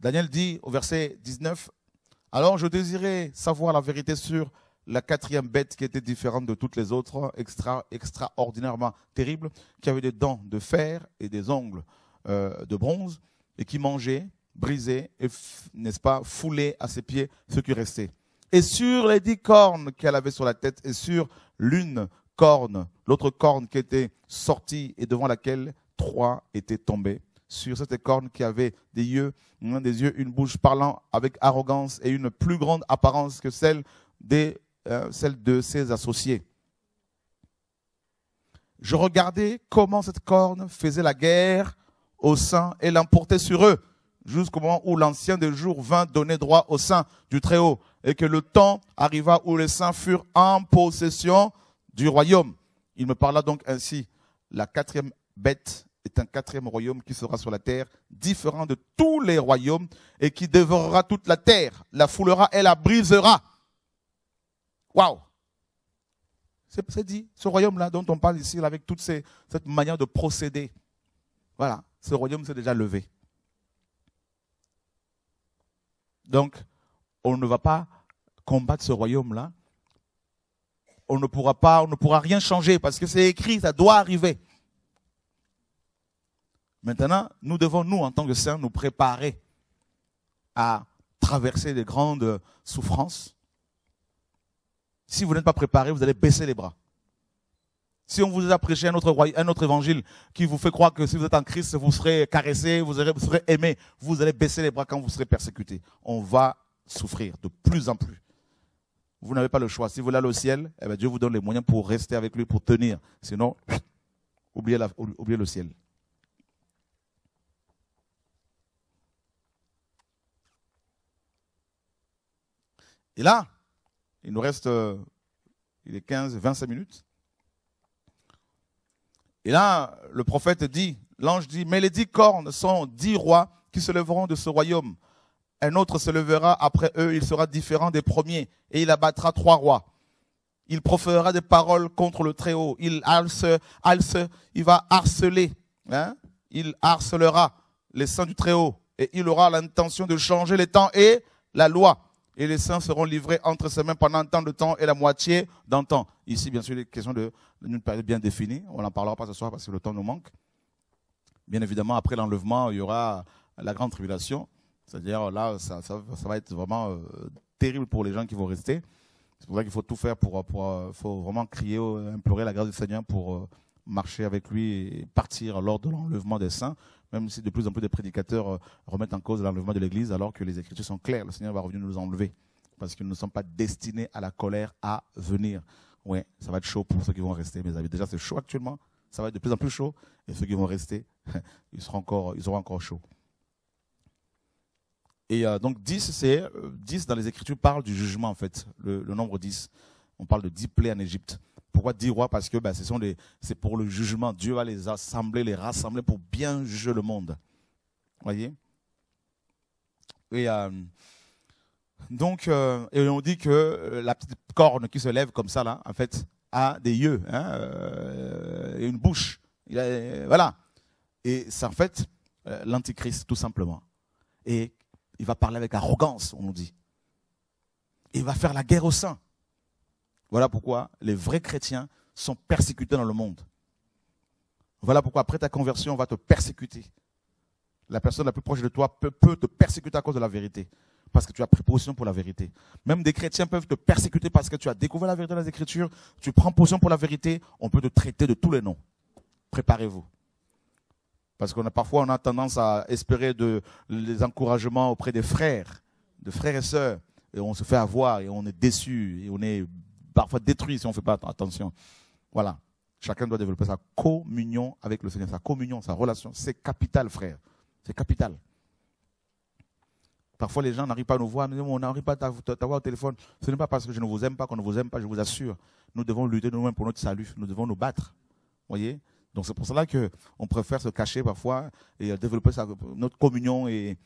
Daniel dit au verset 19, « Alors je désirais savoir la vérité sur la quatrième bête qui était différente de toutes les autres, extraordinairement terrible, qui avait des dents de fer et des ongles de bronze, et qui mangeait, brisait, et n'est-ce pas, foulait à ses pieds ceux qui restaient. Et sur les 10 cornes qu'elle avait sur la tête, et sur l'une corne, l'autre corne qui était sortie, et devant laquelle 3 étaient tombés. Sur cette corne qui avait des yeux, une bouche parlant avec arrogance et une plus grande apparence que celle de ses associés. Je regardais comment cette corne faisait la guerre aux saints et l'emportait sur eux, jusqu'au moment où l'ancien des jours vint donner droit aux saints du Très-Haut, et que le temps arriva où les saints furent en possession du royaume. Il me parla donc ainsi, la quatrième bête est un 4e royaume qui sera sur la terre, différent de tous les royaumes, et qui dévorera toute la terre, la foulera et la brisera. Waouh! C'est dit, ce royaume-là dont on parle ici, avec toute cette manière de procéder, voilà, ce royaume s'est déjà levé. Donc, on ne va pas combattre ce royaume-là. On ne pourra rien changer parce que c'est écrit, ça doit arriver. Maintenant, nous devons, nous, en tant que saints, nous préparer à traverser les grandes souffrances. Si vous n'êtes pas préparé, vous allez baisser les bras. Si on vous a prêché un autre évangile qui vous fait croire que si vous êtes en Christ, vous serez caressé, vous serez aimé, vous allez baisser les bras quand vous serez persécuté. On va souffrir de plus en plus. Vous n'avez pas le choix. Si vous voulez aller au ciel, eh bien Dieu vous donne les moyens pour rester avec lui, pour tenir. Sinon, oubliez le ciel. Et là, il nous reste, il est 15, 25 minutes. Et là, le prophète dit, l'ange dit, « Mais les 10 cornes sont 10 rois qui se lèveront de ce royaume. Un autre se levera après eux, il sera différent des premiers, et il abattra 3 rois. Il proférera des paroles contre le Très-Haut. Il va harceler, hein? Il harcelera les saints du Très-Haut, et il aura l'intention de changer les temps et la loi. Et les saints seront livrés entre ses mains pendant tant de temps et la moitié d'un temps. » Ici, bien sûr, il est question d'une période bien définie. On n'en parlera pas ce soir parce que le temps nous manque. Bien évidemment, après l'enlèvement, il y aura la grande tribulation. C'est-à-dire, là, ça va être vraiment terrible pour les gens qui vont rester. C'est pour ça qu'il faut tout faire faut vraiment crier, implorer la grâce du Seigneur pour marcher avec lui et partir lors de l'enlèvement des saints. Même si de plus en plus de prédicateurs remettent en cause l'enlèvement de l'Église, alors que les Écritures sont claires, le Seigneur va revenir nous enlever, parce que nous ne sommes pas destinés à la colère à venir. Ouais, ça va être chaud pour ceux qui vont rester, mes amis. Déjà, c'est chaud actuellement, ça va être de plus en plus chaud, et ceux qui vont rester, ils seront encore chauds. Et donc 10, c'est 10 dans les Écritures parle du jugement en fait, le nombre 10. On parle de 10 plaies en Égypte. Pourquoi 10 rois? Parce que ben, c'est pour le jugement. Dieu va les rassembler pour bien juger le monde. Voyez. Et donc, et on dit que la petite corne qui se lève comme ça là, en fait, a des yeux, hein, et une bouche. Voilà. Et c'est en fait l'antichrist tout simplement. Et il va parler avec arrogance, on nous dit. Il va faire la guerre aux saints. Voilà pourquoi les vrais chrétiens sont persécutés dans le monde. Voilà pourquoi après ta conversion, on va te persécuter. La personne la plus proche de toi peut te persécuter à cause de la vérité, parce que tu as pris position pour la vérité. Même des chrétiens peuvent te persécuter parce que tu as découvert la vérité dans les Écritures, tu prends position pour la vérité, on peut te traiter de tous les noms. Préparez-vous. Parce qu'on a parfois tendance à espérer les encouragements auprès des frères, et sœurs, et on se fait avoir, et on est déçu, et on est parfois détruit si on ne fait pas attention. Voilà. Chacun doit développer sa communion avec le Seigneur, sa communion, sa relation. C'est capital, frère. C'est capital. Parfois, les gens n'arrivent pas à nous voir, nous disent, on n'arrive pas à t'avoir au téléphone. Ce n'est pas parce que je ne vous aime pas qu'on ne vous aime pas, je vous assure. Nous devons lutter nous-mêmes pour notre salut. Nous devons nous battre. Voyez? Donc, c'est pour cela qu'on préfère se cacher parfois et développer notre communion. Et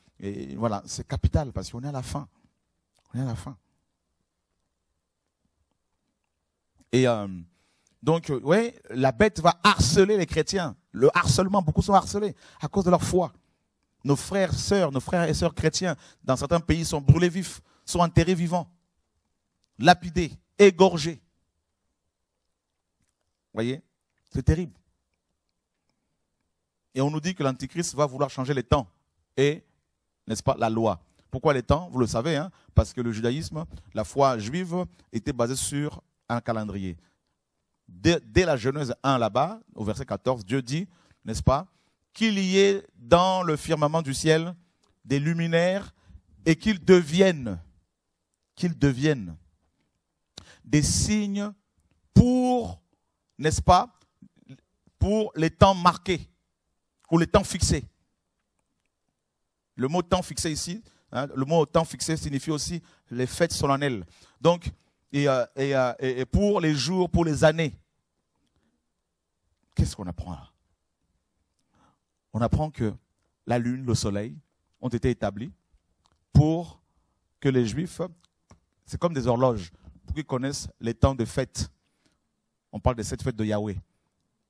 voilà, c'est capital parce qu'on est à la fin. On est à la fin. Et donc, oui, la bête va harceler les chrétiens. Le harcèlement, beaucoup sont harcelés à cause de leur foi. Nos frères et sœurs chrétiens, dans certains pays, sont brûlés vifs, sont enterrés vivants, lapidés, égorgés. Vous voyez, c'est terrible. Et on nous dit que l'Antichrist va vouloir changer les temps et, n'est-ce pas, la loi. Pourquoi les temps? Vous le savez, hein, parce que le judaïsme, la foi juive, était basée sur un calendrier. Dès la Genèse 1, là-bas, au verset 14, Dieu dit, n'est-ce pas, qu'il y ait dans le firmament du ciel des luminaires et qu'ils deviennent des signes pour, n'est-ce pas, pour les temps marqués ou les temps fixés. Le mot temps fixé ici, hein, le mot temps fixé signifie aussi les fêtes solennelles. Donc, et pour les jours, pour les années. Qu'est-ce qu'on apprend là? On apprend que la lune, le soleil ont été établis pour que les juifs, c'est comme des horloges, pour qu'ils connaissent les temps de fête. On parle de cette fête de Yahweh. Vous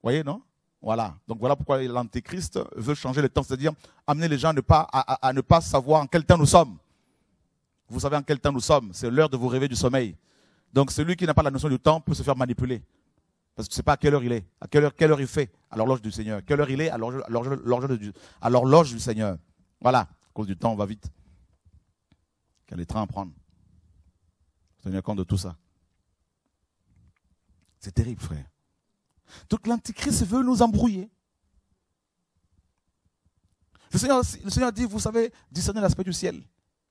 voyez, non? Voilà. Donc voilà pourquoi l'Antéchrist veut changer le temps, c'est-à-dire amener les gens à ne pas savoir en quel temps nous sommes. Vous savez en quel temps nous sommes, c'est l'heure de vous réveiller du sommeil. Donc celui qui n'a pas la notion du temps peut se faire manipuler. Parce que tu ne sais pas à quelle heure il est, à quelle heure il fait, à l'horloge du Seigneur. Quelle heure il est, à l'horloge du Seigneur. Voilà, à cause du temps, on va vite. Il y a les trains à prendre. Tenez compte de tout ça. C'est terrible, frère. Donc l'Antichrist veut nous embrouiller. Le Seigneur dit, vous savez, discerner l'aspect du ciel.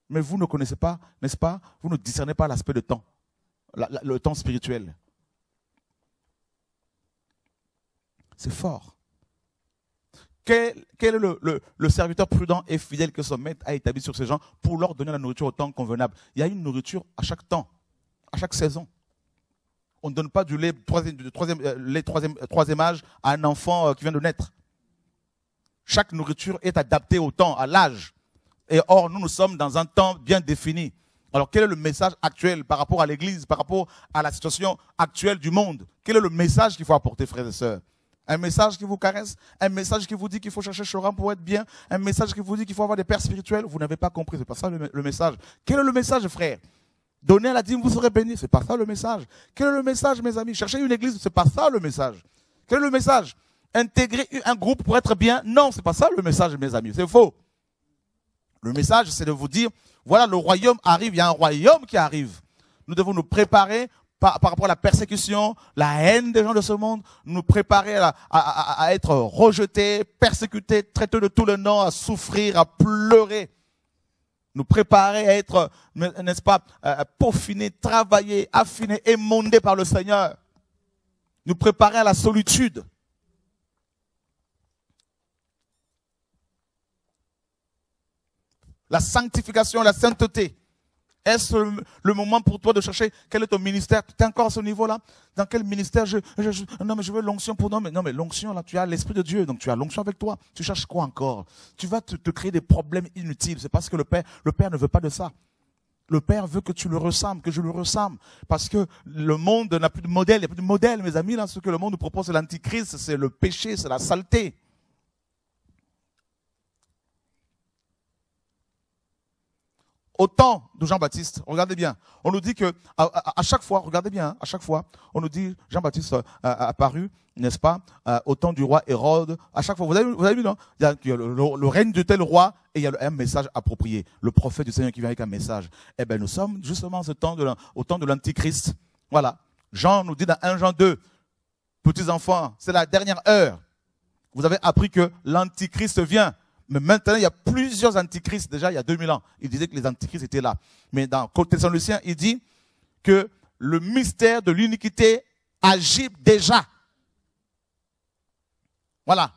Mais vous ne connaissez pas, n'est-ce pas? Vous ne discernez pas l'aspect de temps, le temps spirituel. C'est fort. Quel est le serviteur prudent et fidèle que son maître a établi sur ces gens pour leur donner la nourriture au temps convenable? Il y a une nourriture à chaque temps, à chaque saison. On ne donne pas du lait troisième âge à un enfant qui vient de naître. Chaque nourriture est adaptée au temps, à l'âge. Et or, nous sommes dans un temps bien défini. Alors, quel est le message actuel par rapport à l'Église, par rapport à la situation actuelle du monde? Quel est le message qu'il faut apporter, frères et sœurs? Un message qui vous caresse? Un message qui vous dit qu'il faut chercher Choran pour être bien? Un message qui vous dit qu'il faut avoir des pères spirituels? Vous n'avez pas compris, c'est pas ça le message. Quel est le message, frère? Donnez à la dîme, vous serez bénis, c'est pas ça le message. Quel est le message, mes amis? Cherchez une église, c'est pas ça le message. Quel est le message? Intégrer un groupe pour être bien? Non, c'est pas ça le message, mes amis, c'est faux. Le message, c'est de vous dire, voilà, le royaume arrive, il y a un royaume qui arrive. Nous devons nous préparer par rapport à la persécution, la haine des gens de ce monde, nous préparer à être rejetés, persécutés, traités de tout le nom, à souffrir, à pleurer. Nous préparer à être, n'est-ce pas, peaufinés, travaillés, affinés, émondés par le Seigneur. Nous préparer à la solitude. La sanctification, la sainteté. Est-ce le moment pour toi de chercher quel est ton ministère? Tu es encore à ce niveau-là? Dans quel ministère non, mais je veux l'onction pour... Non, mais l'onction, là, tu as l'Esprit de Dieu, donc tu as l'onction avec toi. Tu cherches quoi encore? Tu vas te créer des problèmes inutiles. C'est parce que le Père ne veut pas de ça. Le Père veut que tu le ressembles, que je le ressemble. Parce que le monde n'a plus de modèle. Il n'y a plus de modèle, mes amis. Là, ce que le monde nous propose, c'est l'antichrist, c'est le péché, c'est la saleté. Au temps de Jean-Baptiste, regardez bien, on nous dit que à chaque fois, regardez bien, à chaque fois, on nous dit Jean-Baptiste apparu, n'est-ce pas, au temps du roi Hérode, à chaque fois, vous avez vu, non? Il y a le règne de tel roi et il y a un message approprié, le prophète du Seigneur qui vient avec un message. Eh bien, nous sommes justement au temps de l'Antichrist. Voilà, Jean nous dit dans 1 Jean 2, petits enfants, c'est la dernière heure. Vous avez appris que l'Antichrist vient. Mais maintenant, il y a plusieurs antichrists. Déjà, il y a 2000 ans, il disait que les antichrists étaient là. Mais dans Thessaloniciens, il dit que le mystère de l'iniquité agit déjà. Voilà.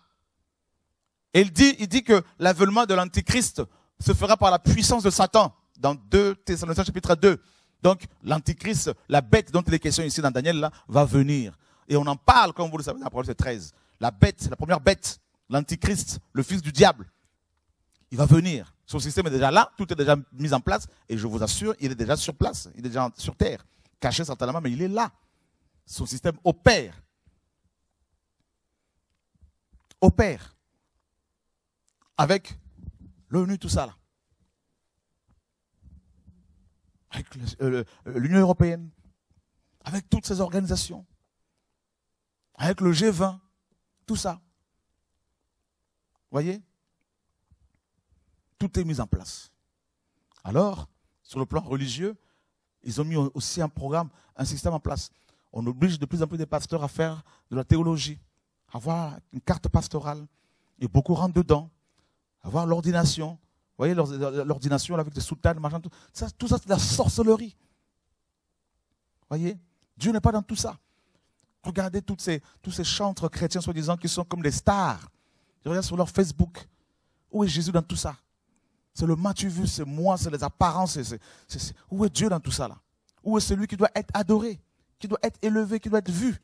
Et il dit que l'avènement de l'Antichrist se fera par la puissance de Satan, dans 2 Thessaloniciens chapitre 2. Donc, l'Antichrist, la bête dont il est question ici dans Daniel, là, va venir. Et on en parle, comme vous le savez, dans Apocalypse 13. La bête, la première bête, l'Antichrist, le fils du diable, il va venir. Son système est déjà là, tout est déjà mis en place, et je vous assure, il est déjà sur place, il est déjà sur terre, caché certainement, mais il est là. Son système opère. Opère. Avec l'ONU, tout ça là. Avec l'Union européenne, avec toutes ces organisations, avec le G20, tout ça. Vous voyez? Tout est mis en place. Alors, sur le plan religieux, ils ont mis aussi un programme, un système en place. On oblige de plus en plus des pasteurs à faire de la théologie, à avoir une carte pastorale, et beaucoup rentrent dedans, à avoir l'ordination. Vous voyez, l'ordination avec des soutanes, machin, tout ça c'est de la sorcellerie. Vous voyez, Dieu n'est pas dans tout ça. Regardez tous ces chantres chrétiens soi-disant qui sont comme des stars. Je regarde sur leur Facebook. Où est Jésus dans tout ça? C'est le moi tu veux, c'est moi, c'est les apparences. Où est Dieu dans tout ça là? Où est celui qui doit être adoré, qui doit être élevé, qui doit être vu?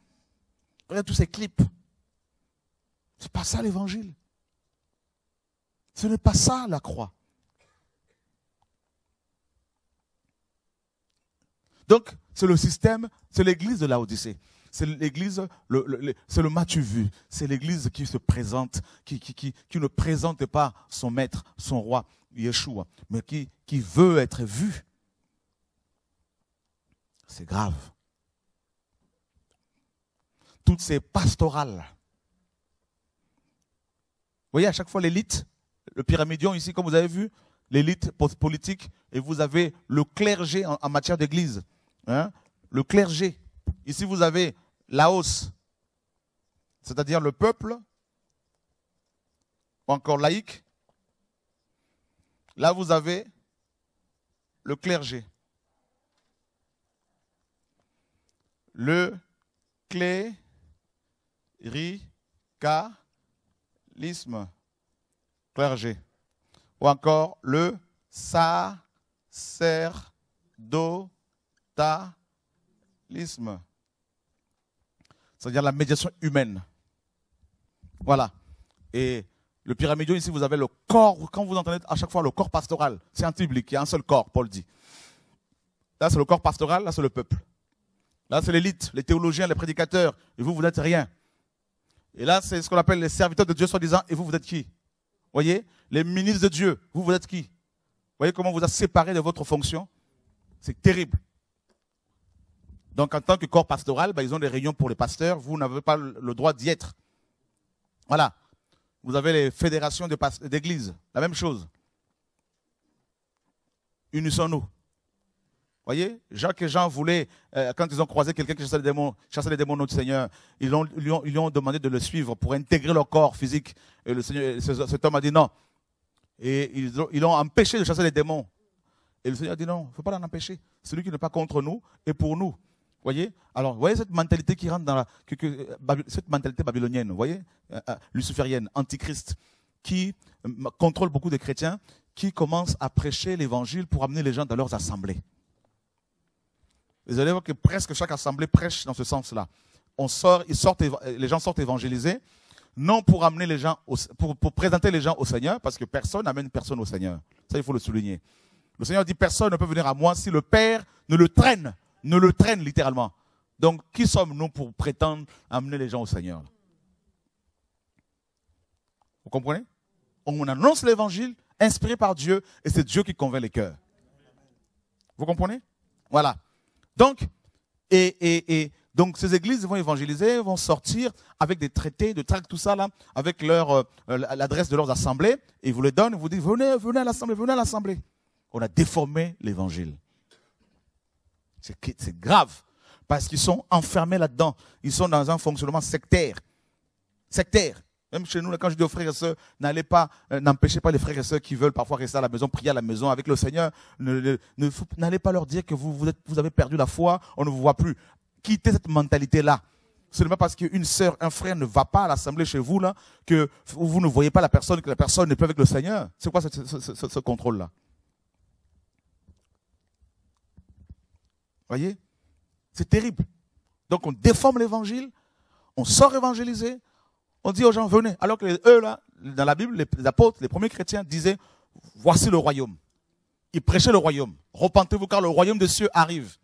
Regardez tous ces clips. C'est pas ça l'évangile. Ce n'est pas ça la croix. Donc, c'est le système, c'est l'église de la Odyssée. C'est l'église, c'est le matu vu. C'est l'église qui se présente, qui ne présente pas son maître, son roi, Yeshua, mais qui veut être vu. C'est grave. Toutes ces pastorales. Vous voyez, à chaque fois, l'élite, le pyramidion ici, comme vous avez vu, l'élite politique, et vous avez le clergé en matière d'église. Hein? Le clergé. Ici, vous avez Laos, c'est-à-dire le peuple, ou encore laïque. Là, vous avez le clergé. Le cléricalisme, clergé. Ou encore le sacerdotalisme. C'est-à-dire la médiation humaine. Voilà. Et le pyramidion, ici, vous avez le corps. Quand vous entendez à chaque fois le corps pastoral, c'est un type, il y a un seul corps, Paul dit. Là, c'est le corps pastoral, là, c'est le peuple. Là, c'est l'élite, les théologiens, les prédicateurs. Et vous, vous n'êtes rien. Et là, c'est ce qu'on appelle les serviteurs de Dieu, soi-disant. Et vous, vous êtes qui? Voyez? Les ministres de Dieu. Vous, vous êtes qui? Voyez comment on vous a séparé de votre fonction? C'est terrible. Donc, en tant que corps pastoral, ben, ils ont des réunions pour les pasteurs. Vous n'avez pas le droit d'y être. Voilà. Vous avez les fédérations d'églises. La même chose. Unissons-nous. Voyez, Jacques et Jean voulaient, quand ils ont croisé quelqu'un qui chassait les démons, notre Seigneur, ils lui ont demandé de le suivre pour intégrer leur corps physique. Et le Seigneur, cet homme a dit non. Et ils l'ont empêché de chasser les démons. Et le Seigneur a dit non, il ne faut pas l'en empêcher. Celui qui n'est pas contre nous est pour nous. Voyez? Alors, voyez cette mentalité qui rentre dans cette mentalité babylonienne, voyez, luciférienne, antichrist, qui contrôle beaucoup de chrétiens, qui commencent à prêcher l'évangile pour amener les gens dans leurs assemblées. Vous allez voir que presque chaque assemblée prêche dans ce sens-là. Les gens sortent évangélisés, non pour amener les gens, pour présenter les gens au Seigneur, parce que personne n'amène personne au Seigneur. Ça, il faut le souligner. Le Seigneur dit, personne ne peut venir à moi si le Père ne le traîne littéralement. Donc, qui sommes-nous pour prétendre amener les gens au Seigneur? Vous comprenez? On annonce l'évangile inspiré par Dieu et c'est Dieu qui convainc les cœurs. Vous comprenez? Voilà. Donc, donc ces églises vont évangéliser, vont sortir avec des traités, de tracts, tout ça là, avec l'adresse de leurs assemblées. Et ils vous les donnent, ils vous disent, venez à l'assemblée, venez à l'assemblée. On a déformé l'évangile. C'est grave, parce qu'ils sont enfermés là-dedans. Ils sont dans un fonctionnement sectaire. Sectaire. Même chez nous, quand je dis aux frères et sœurs, n'empêchez pas les frères et sœurs qui veulent parfois rester à la maison, prier à la maison avec le Seigneur. N'allez pas leur dire que vous avez perdu la foi, on ne vous voit plus. Quittez cette mentalité-là. Ce n'est pas parce qu'une sœur, un frère ne va pas à l'assemblée chez vous là que vous ne voyez pas la personne, que la personne n'est plus avec le Seigneur. C'est quoi ce contrôle-là? Voyez, c'est terrible. Donc on déforme l'évangile, on sort évangéliser, on dit aux gens venez. Alors que eux là, dans la Bible, les apôtres, les premiers chrétiens disaient voici le royaume. Ils prêchaient le royaume. Repentez-vous car le royaume des cieux arrive.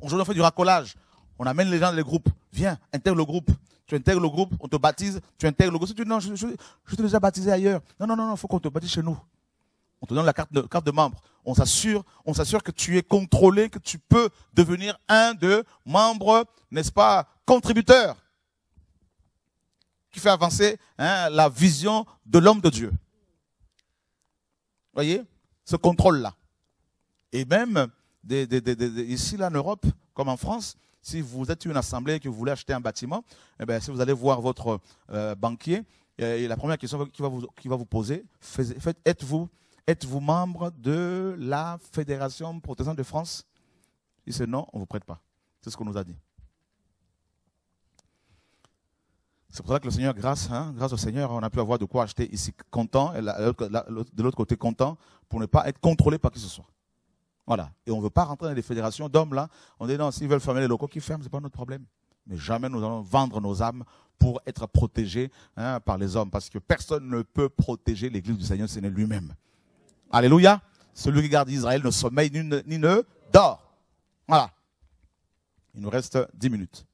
Aujourd'hui on fait du racolage. On amène les gens dans les groupes. Viens, intègre le groupe. Tu intègres le groupe, on te baptise, tu intègres le groupe. Si tu dis non, je t'ai déjà baptisé ailleurs. Non, il faut qu'on te baptise chez nous. On te donne la carte de membre. On s'assure que tu es contrôlé, que tu peux devenir un de membres, n'est-ce pas, contributeur, qui fait avancer la vision de l'homme de Dieu. Voyez, ce contrôle-là. Et même ici, là, en Europe, comme en France, si vous êtes une assemblée et que vous voulez acheter un bâtiment, eh bien, si vous allez voir votre banquier, et la première question qu'il va vous poser, êtes-vous membre de la Fédération protestante de France? Il dit non, on ne vous prête pas. C'est ce qu'on nous a dit. C'est pour ça que le Seigneur, grâce au Seigneur, on a pu avoir de quoi acheter ici content, et de l'autre côté content, pour ne pas être contrôlé par qui que ce soit. Voilà. Et on ne veut pas rentrer dans des fédérations d'hommes là. On dit non, s'ils veulent fermer les locaux, qu'ils ferment, ce n'est pas notre problème. Mais jamais nous allons vendre nos âmes pour être protégés par les hommes, parce que personne ne peut protéger l'Église du Seigneur, ce n'est lui-même. Alléluia. Celui qui garde Israël ne sommeille ni ne dort. Voilà. Il nous reste 10 minutes.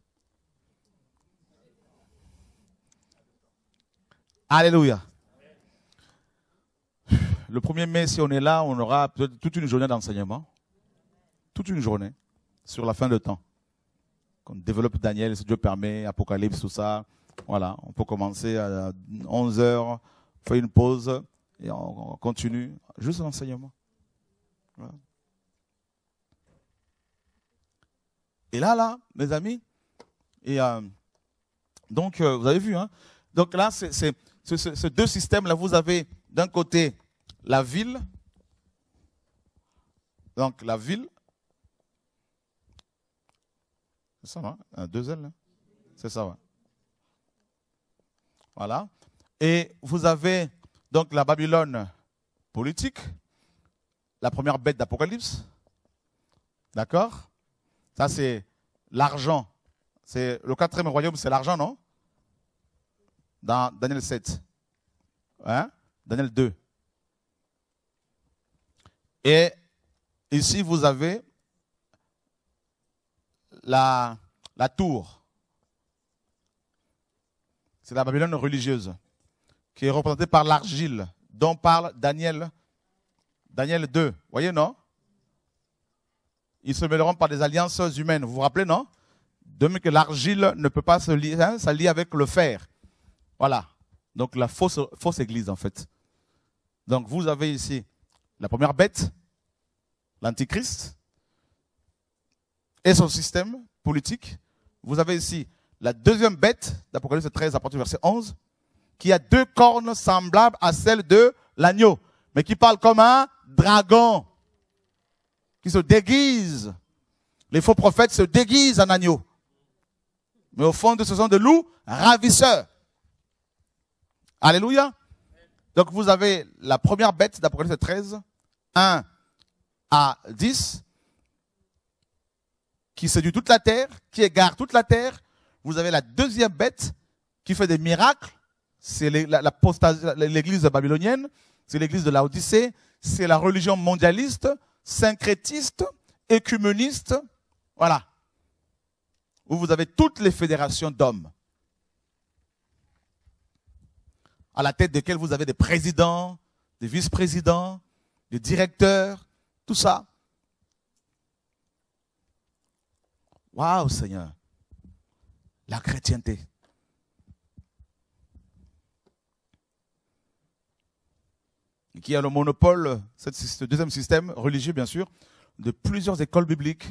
Alléluia. Le 1er mai, si on est là, on aura peut-être toute une journée d'enseignement. Toute une journée sur la fin de temps. On développe Daniel, si Dieu permet, Apocalypse, tout ça. Voilà, on peut commencer à 11h, faire une pause. Et on continue, juste l'enseignement. Voilà. Et là, mes amis, et donc vous avez vu, hein, donc là, ces deux systèmes-là, vous avez d'un côté la ville, donc la ville, c'est ça, hein, deux ailes, hein, c'est ça, ouais. Voilà, et vous avez donc la Babylone politique, la première bête d'Apocalypse, d'accord? Ça c'est l'argent, c'est le 4e royaume, c'est l'argent, non? Dans Daniel 7, hein? Daniel 2. Et ici vous avez la tour, c'est la Babylone religieuse, qui est représenté par l'argile, dont parle Daniel 2. Vous voyez, non? Ils se mêleront par des alliances humaines. Vous vous rappelez, non? De même que l'argile ne peut pas se lier, hein, ça lie avec le fer. Voilà. Donc la fausse église, en fait. Donc vous avez ici la première bête, l'antichrist, et son système politique. Vous avez ici la deuxième bête, d'Apocalypse 13, à partir du verset 11, qui a 2 cornes semblables à celles de l'agneau, mais qui parle comme un dragon, qui se déguise. Les faux prophètes se déguisent en agneau. Mais au fond, ce sont des loups ravisseurs. Alléluia. Donc vous avez la première bête d'Apocalypse 13, 1 à 10, qui séduit toute la terre, qui égare toute la terre. Vous avez la deuxième bête qui fait des miracles. C'est l'église babylonienne, c'est l'église de l'Odyssée, c'est la religion mondialiste, syncrétiste, écuméniste, voilà. Où vous avez toutes les fédérations d'hommes, à la tête desquelles vous avez des présidents, des vice-présidents, des directeurs, tout ça. Waouh Seigneur, la chrétienté. Qui a le monopole, ce deuxième système religieux bien sûr, de plusieurs écoles bibliques,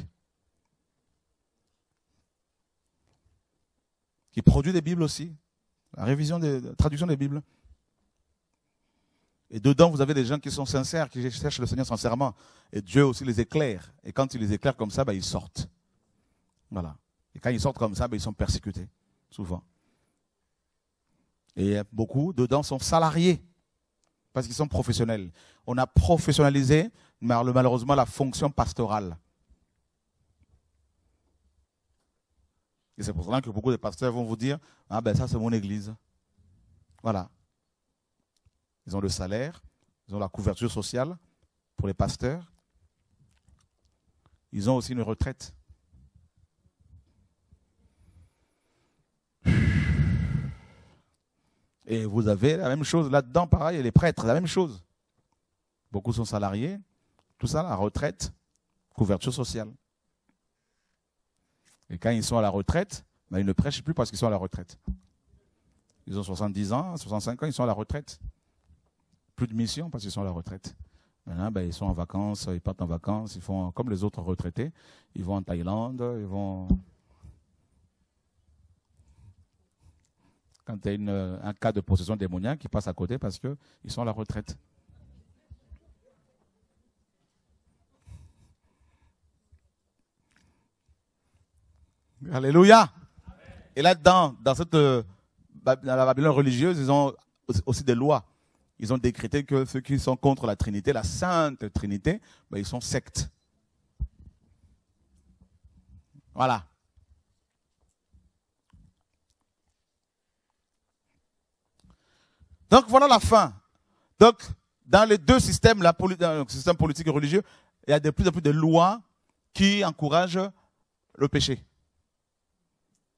qui produit des Bibles aussi, la révision la traduction des Bibles. Et dedans, vous avez des gens qui sont sincères, qui cherchent le Seigneur sincèrement, et Dieu aussi les éclaire. Et quand il les éclaire comme ça, ben, ils sortent. Voilà. Et quand ils sortent comme ça, ben, ils sont persécutés, souvent. Et beaucoup dedans sont salariés, parce qu'ils sont professionnels. On a professionnalisé, malheureusement, la fonction pastorale. Et c'est pour cela que beaucoup de pasteurs vont vous dire « Ah ben ça, c'est mon église. » Voilà. Ils ont le salaire, ils ont la couverture sociale pour les pasteurs. Ils ont aussi une retraite. Et vous avez la même chose là-dedans, pareil, et les prêtres, la même chose. Beaucoup sont salariés, tout ça, la retraite, couverture sociale. Et quand ils sont à la retraite, ben, ils ne prêchent plus parce qu'ils sont à la retraite. Ils ont 70 ans, 65 ans, ils sont à la retraite. Plus de mission parce qu'ils sont à la retraite. Maintenant, ben, ils sont en vacances, ils partent en vacances, ils font comme les autres retraités. Ils vont en Thaïlande, ils vont... Quand il y a un cas de possession démoniaque, ils passent à côté parce qu'ils sont à la retraite. Alléluia. Amen. Et là-dedans, dans la Babylone religieuse, ils ont aussi des lois. Ils ont décrété que ceux qui sont contre la Trinité, la Sainte Trinité, ben, ils sont sectes. Voilà. Donc voilà la fin. Donc dans les deux systèmes, dans le système politique et religieux, il y a de plus en plus de lois qui encouragent le péché.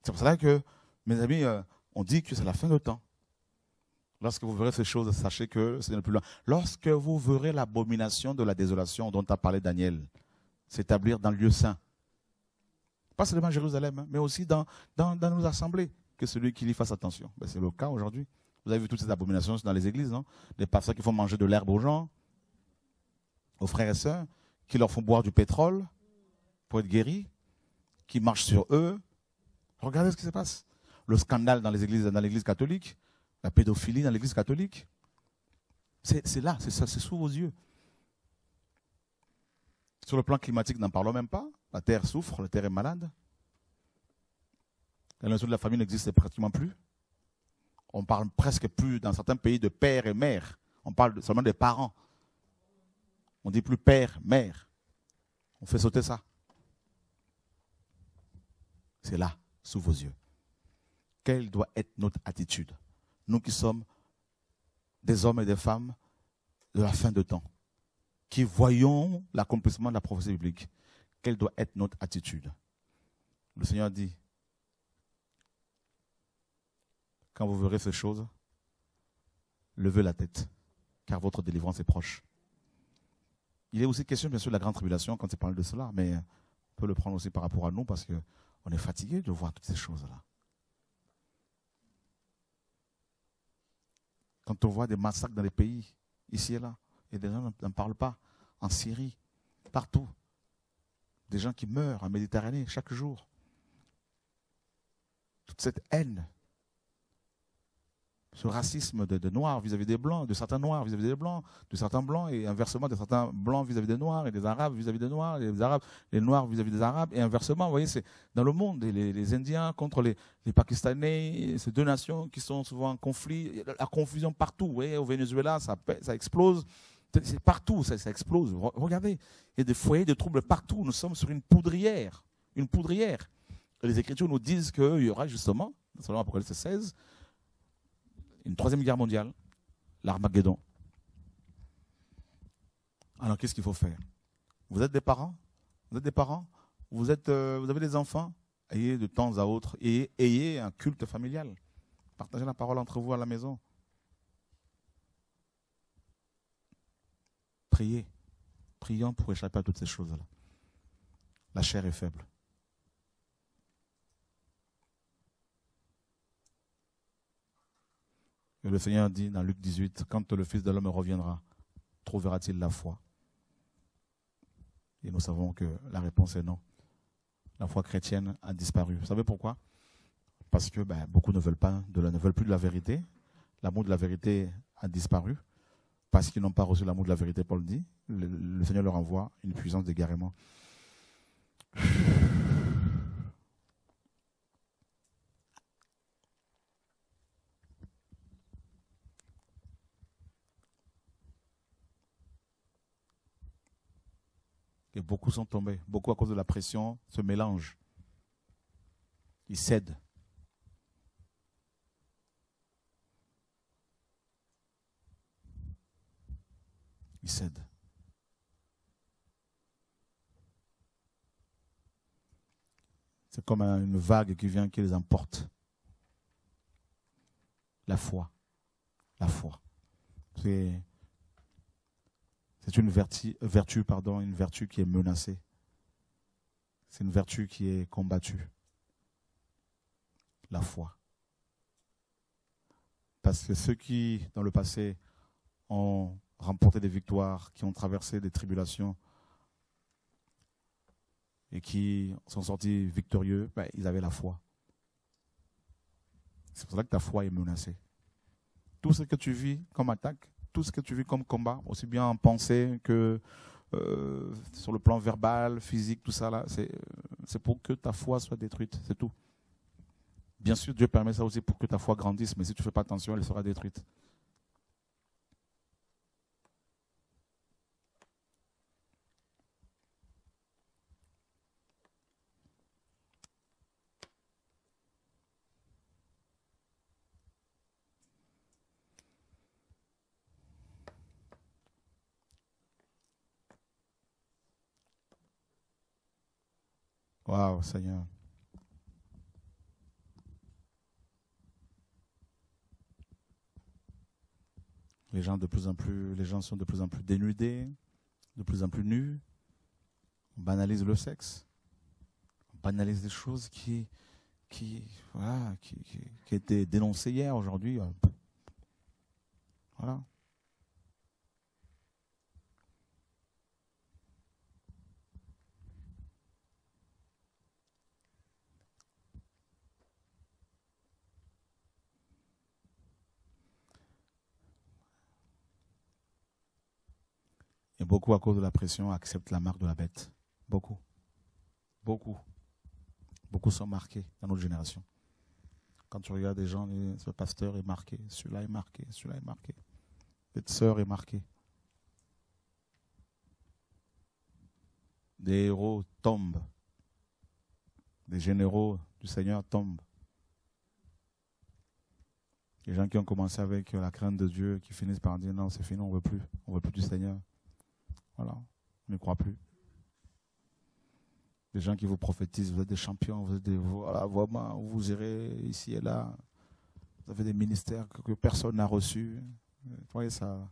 C'est pour cela que, mes amis, on dit que c'est la fin de temps. Lorsque vous verrez ces choses, sachez que c'est le plus loin. Lorsque vous verrez l'abomination de la désolation dont a parlé Daniel s'établir dans le lieu saint, pas seulement à Jérusalem, mais aussi dans nos assemblées, que celui qui y fasse attention. Ben, c'est le cas aujourd'hui. Vous avez vu toutes ces abominations dans les églises, non? Des pasteurs qui font manger de l'herbe aux gens, aux frères et sœurs, qui leur font boire du pétrole pour être guéris, qui marchent sur eux. Regardez ce qui se passe. Le scandale dans l'église catholique, la pédophilie dans l'église catholique. C'est là, c'est sous vos yeux. Sur le plan climatique, n'en parlons même pas. La terre souffre, la terre est malade. La notion de la famille n'existe pratiquement plus. On parle presque plus, dans certains pays, de père et mère. On parle seulement des parents. On ne dit plus père, mère. On fait sauter ça. C'est là, sous vos yeux. Quelle doit être notre attitude? Nous qui sommes des hommes et des femmes de la fin de temps, qui voyons l'accomplissement de la prophétie biblique, quelle doit être notre attitude? Le Seigneur dit, quand vous verrez ces choses, levez la tête, car votre délivrance est proche. Il est aussi question, bien sûr, de la grande tribulation quand il parle de cela, mais on peut le prendre aussi par rapport à nous, parce qu'on est fatigué de voir toutes ces choses-là. Quand on voit des massacres dans les pays, ici et là, et des gens n'en parlent pas, en Syrie, partout, des gens qui meurent en Méditerranée chaque jour, toute cette haine, ce racisme de noirs vis-à-vis des blancs, de certains noirs vis-à-vis des blancs, de certains blancs et inversement de certains blancs vis-à-vis des noirs et des arabes vis-à-vis des noirs, et des arabes, les noirs vis-à-vis des arabes et inversement, vous voyez, c'est dans le monde, les Indiens contre les Pakistanais, ces deux nations qui sont souvent en conflit, la confusion partout, vous voyez, au Venezuela, ça explose, c'est partout, ça explose, regardez, il y a des foyers de troubles partout, nous sommes sur une poudrière. Et les Écritures nous disent qu'il y aura justement, selon Apocalypse 16, une 3e guerre mondiale, l'Armageddon. Alors qu'est-ce qu'il faut faire? Vous êtes des parents? Vous avez des enfants? Ayez de temps à autre, ayez un culte familial. Partagez la parole entre vous à la maison. Priez. Prions pour échapper à toutes ces choses-là. La chair est faible. Et le Seigneur dit dans Luc 18, « Quand le Fils de l'homme reviendra, trouvera-t-il la foi ?» Et nous savons que la réponse est non. La foi chrétienne a disparu. Vous savez pourquoi? Parce que beaucoup ne veulent plus de la vérité. L'amour de la vérité a disparu. Parce qu'ils n'ont pas reçu l'amour de la vérité, Paul dit. Le Seigneur leur envoie une puissance d'égarement. Et beaucoup sont tombés. Beaucoup, à cause de la pression, se mélangent. Ils cèdent. Ils cèdent. C'est comme une vague qui vient, qui les emporte. La foi. La foi. C'est une vertu qui est menacée. C'est une vertu qui est combattue. La foi. Parce que ceux qui, dans le passé, ont remporté des victoires, qui ont traversé des tribulations et qui sont sortis victorieux, ben, ils avaient la foi. C'est pour ça que ta foi est menacée. Tout ce que tu vis comme attaque, tout ce que tu vis comme combat, aussi bien en pensée que sur le plan verbal, physique, tout ça, là, c'est pour que ta foi soit détruite, c'est tout. Bien sûr, Dieu permet ça aussi pour que ta foi grandisse, mais si tu ne fais pas attention, elle sera détruite. Waouh, Seigneur. Les gens sont de plus en plus dénudés, de plus en plus nus. On banalise le sexe. On banalise des choses qui étaient dénoncées hier, aujourd'hui. Voilà. Et beaucoup, à cause de la pression, acceptent la marque de la bête. Beaucoup. Beaucoup. Beaucoup sont marqués dans notre génération. Quand tu regardes des gens, le pasteur est marqué, celui-là est marqué, celui-là est marqué. Cette sœur est marquée. Des héros tombent. Des généraux du Seigneur tombent. Les gens qui ont commencé avec la crainte de Dieu, qui finissent par dire non, c'est fini, on ne veut plus. On ne veut plus du Seigneur. Voilà, on ne croit plus. Les gens qui vous prophétisent, vous êtes des champions, vous êtes des, voilà, vraiment, vous irez ici et là. Vous avez des ministères que personne n'a reçus. Vous voyez ça.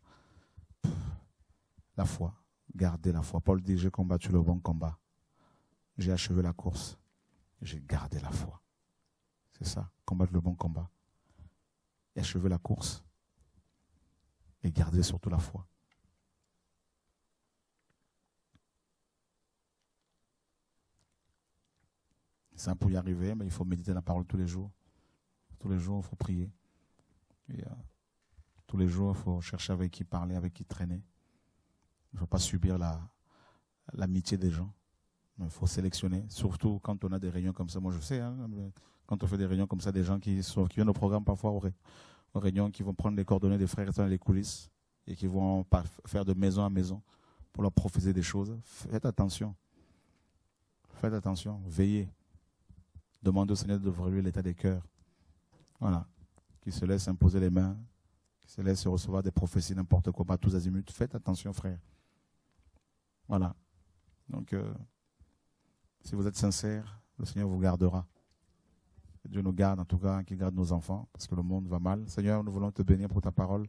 La foi, gardez la foi. Paul dit, j'ai combattu le bon combat. J'ai achevé la course. J'ai gardé la foi. C'est ça, combattre le bon combat. Et achever la course. Et garder surtout la foi. Ça, pour y arriver, mais il faut méditer la parole tous les jours. Tous les jours, il faut prier. Et, tous les jours, il faut chercher avec qui parler, avec qui traîner. Il ne faut pas subir l'amitié des gens. Il faut sélectionner. Surtout quand on a des réunions comme ça. Moi, je sais, hein, quand on fait des réunions comme ça, des gens qui viennent au programme parfois aux réunions, qui vont prendre les coordonnées des frères dans les coulisses et qui vont faire de maison à maison pour leur prophétiser des choses. Faites attention. Faites attention. Veillez. Demande au Seigneur de révéler l'état des cœurs. Voilà. Qui se laisse imposer les mains, qui se laisse recevoir des prophéties, n'importe quoi, pas tous azimuts. Faites attention, frère. Voilà. Donc, si vous êtes sincère, le Seigneur vous gardera. Et Dieu nous garde, en tout cas, qu'il garde nos enfants, parce que le monde va mal. Seigneur, nous voulons te bénir pour ta parole.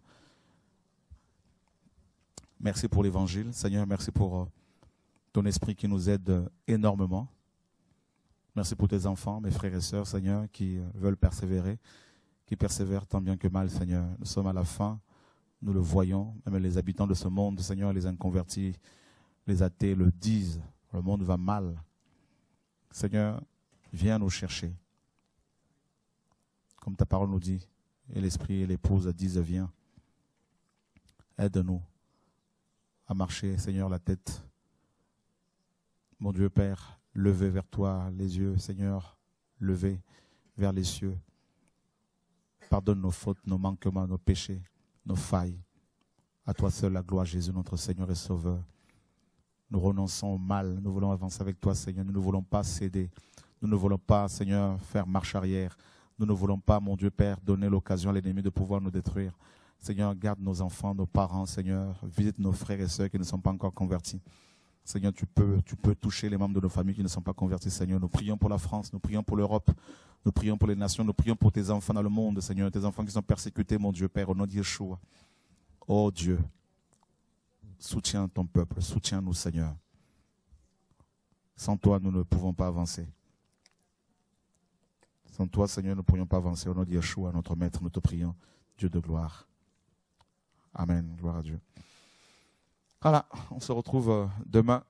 Merci pour l'évangile. Seigneur, merci pour ton esprit qui nous aide énormément. Merci pour tes enfants, mes frères et sœurs, Seigneur, qui veulent persévérer, qui persévèrent tant bien que mal, Seigneur. Nous sommes à la fin, nous le voyons, même les habitants de ce monde, Seigneur, les inconvertis, les athées le disent, le monde va mal. Seigneur, viens nous chercher. Comme ta parole nous dit, et l'esprit et l'épouse disent, viens. Aide-nous à marcher, Seigneur, la tête. Mon Dieu Père, levez vers toi les yeux, Seigneur, levez vers les cieux. Pardonne nos fautes, nos manquements, nos péchés, nos failles. À toi seul la gloire, Jésus, notre Seigneur et Sauveur. Nous renonçons au mal. Nous voulons avancer avec toi, Seigneur. Nous ne voulons pas céder. Nous ne voulons pas, Seigneur, faire marche arrière. Nous ne voulons pas, mon Dieu Père, donner l'occasion à l'ennemi de pouvoir nous détruire. Seigneur, garde nos enfants, nos parents, Seigneur. Visite nos frères et sœurs qui ne sont pas encore convertis. Seigneur, tu peux toucher les membres de nos familles qui ne sont pas convertis, Seigneur. Nous prions pour la France, nous prions pour l'Europe, nous prions pour les nations, nous prions pour tes enfants dans le monde, Seigneur. Tes enfants qui sont persécutés, mon Dieu Père, au nom d'Yeshua. Oh Dieu, soutiens ton peuple, soutiens-nous, Seigneur. Sans toi, nous ne pouvons pas avancer. Sans toi, Seigneur, nous ne pourrions pas avancer. Au nom d'Yeshua, notre Maître, nous te prions, Dieu de gloire. Amen, gloire à Dieu. Voilà, on se retrouve demain.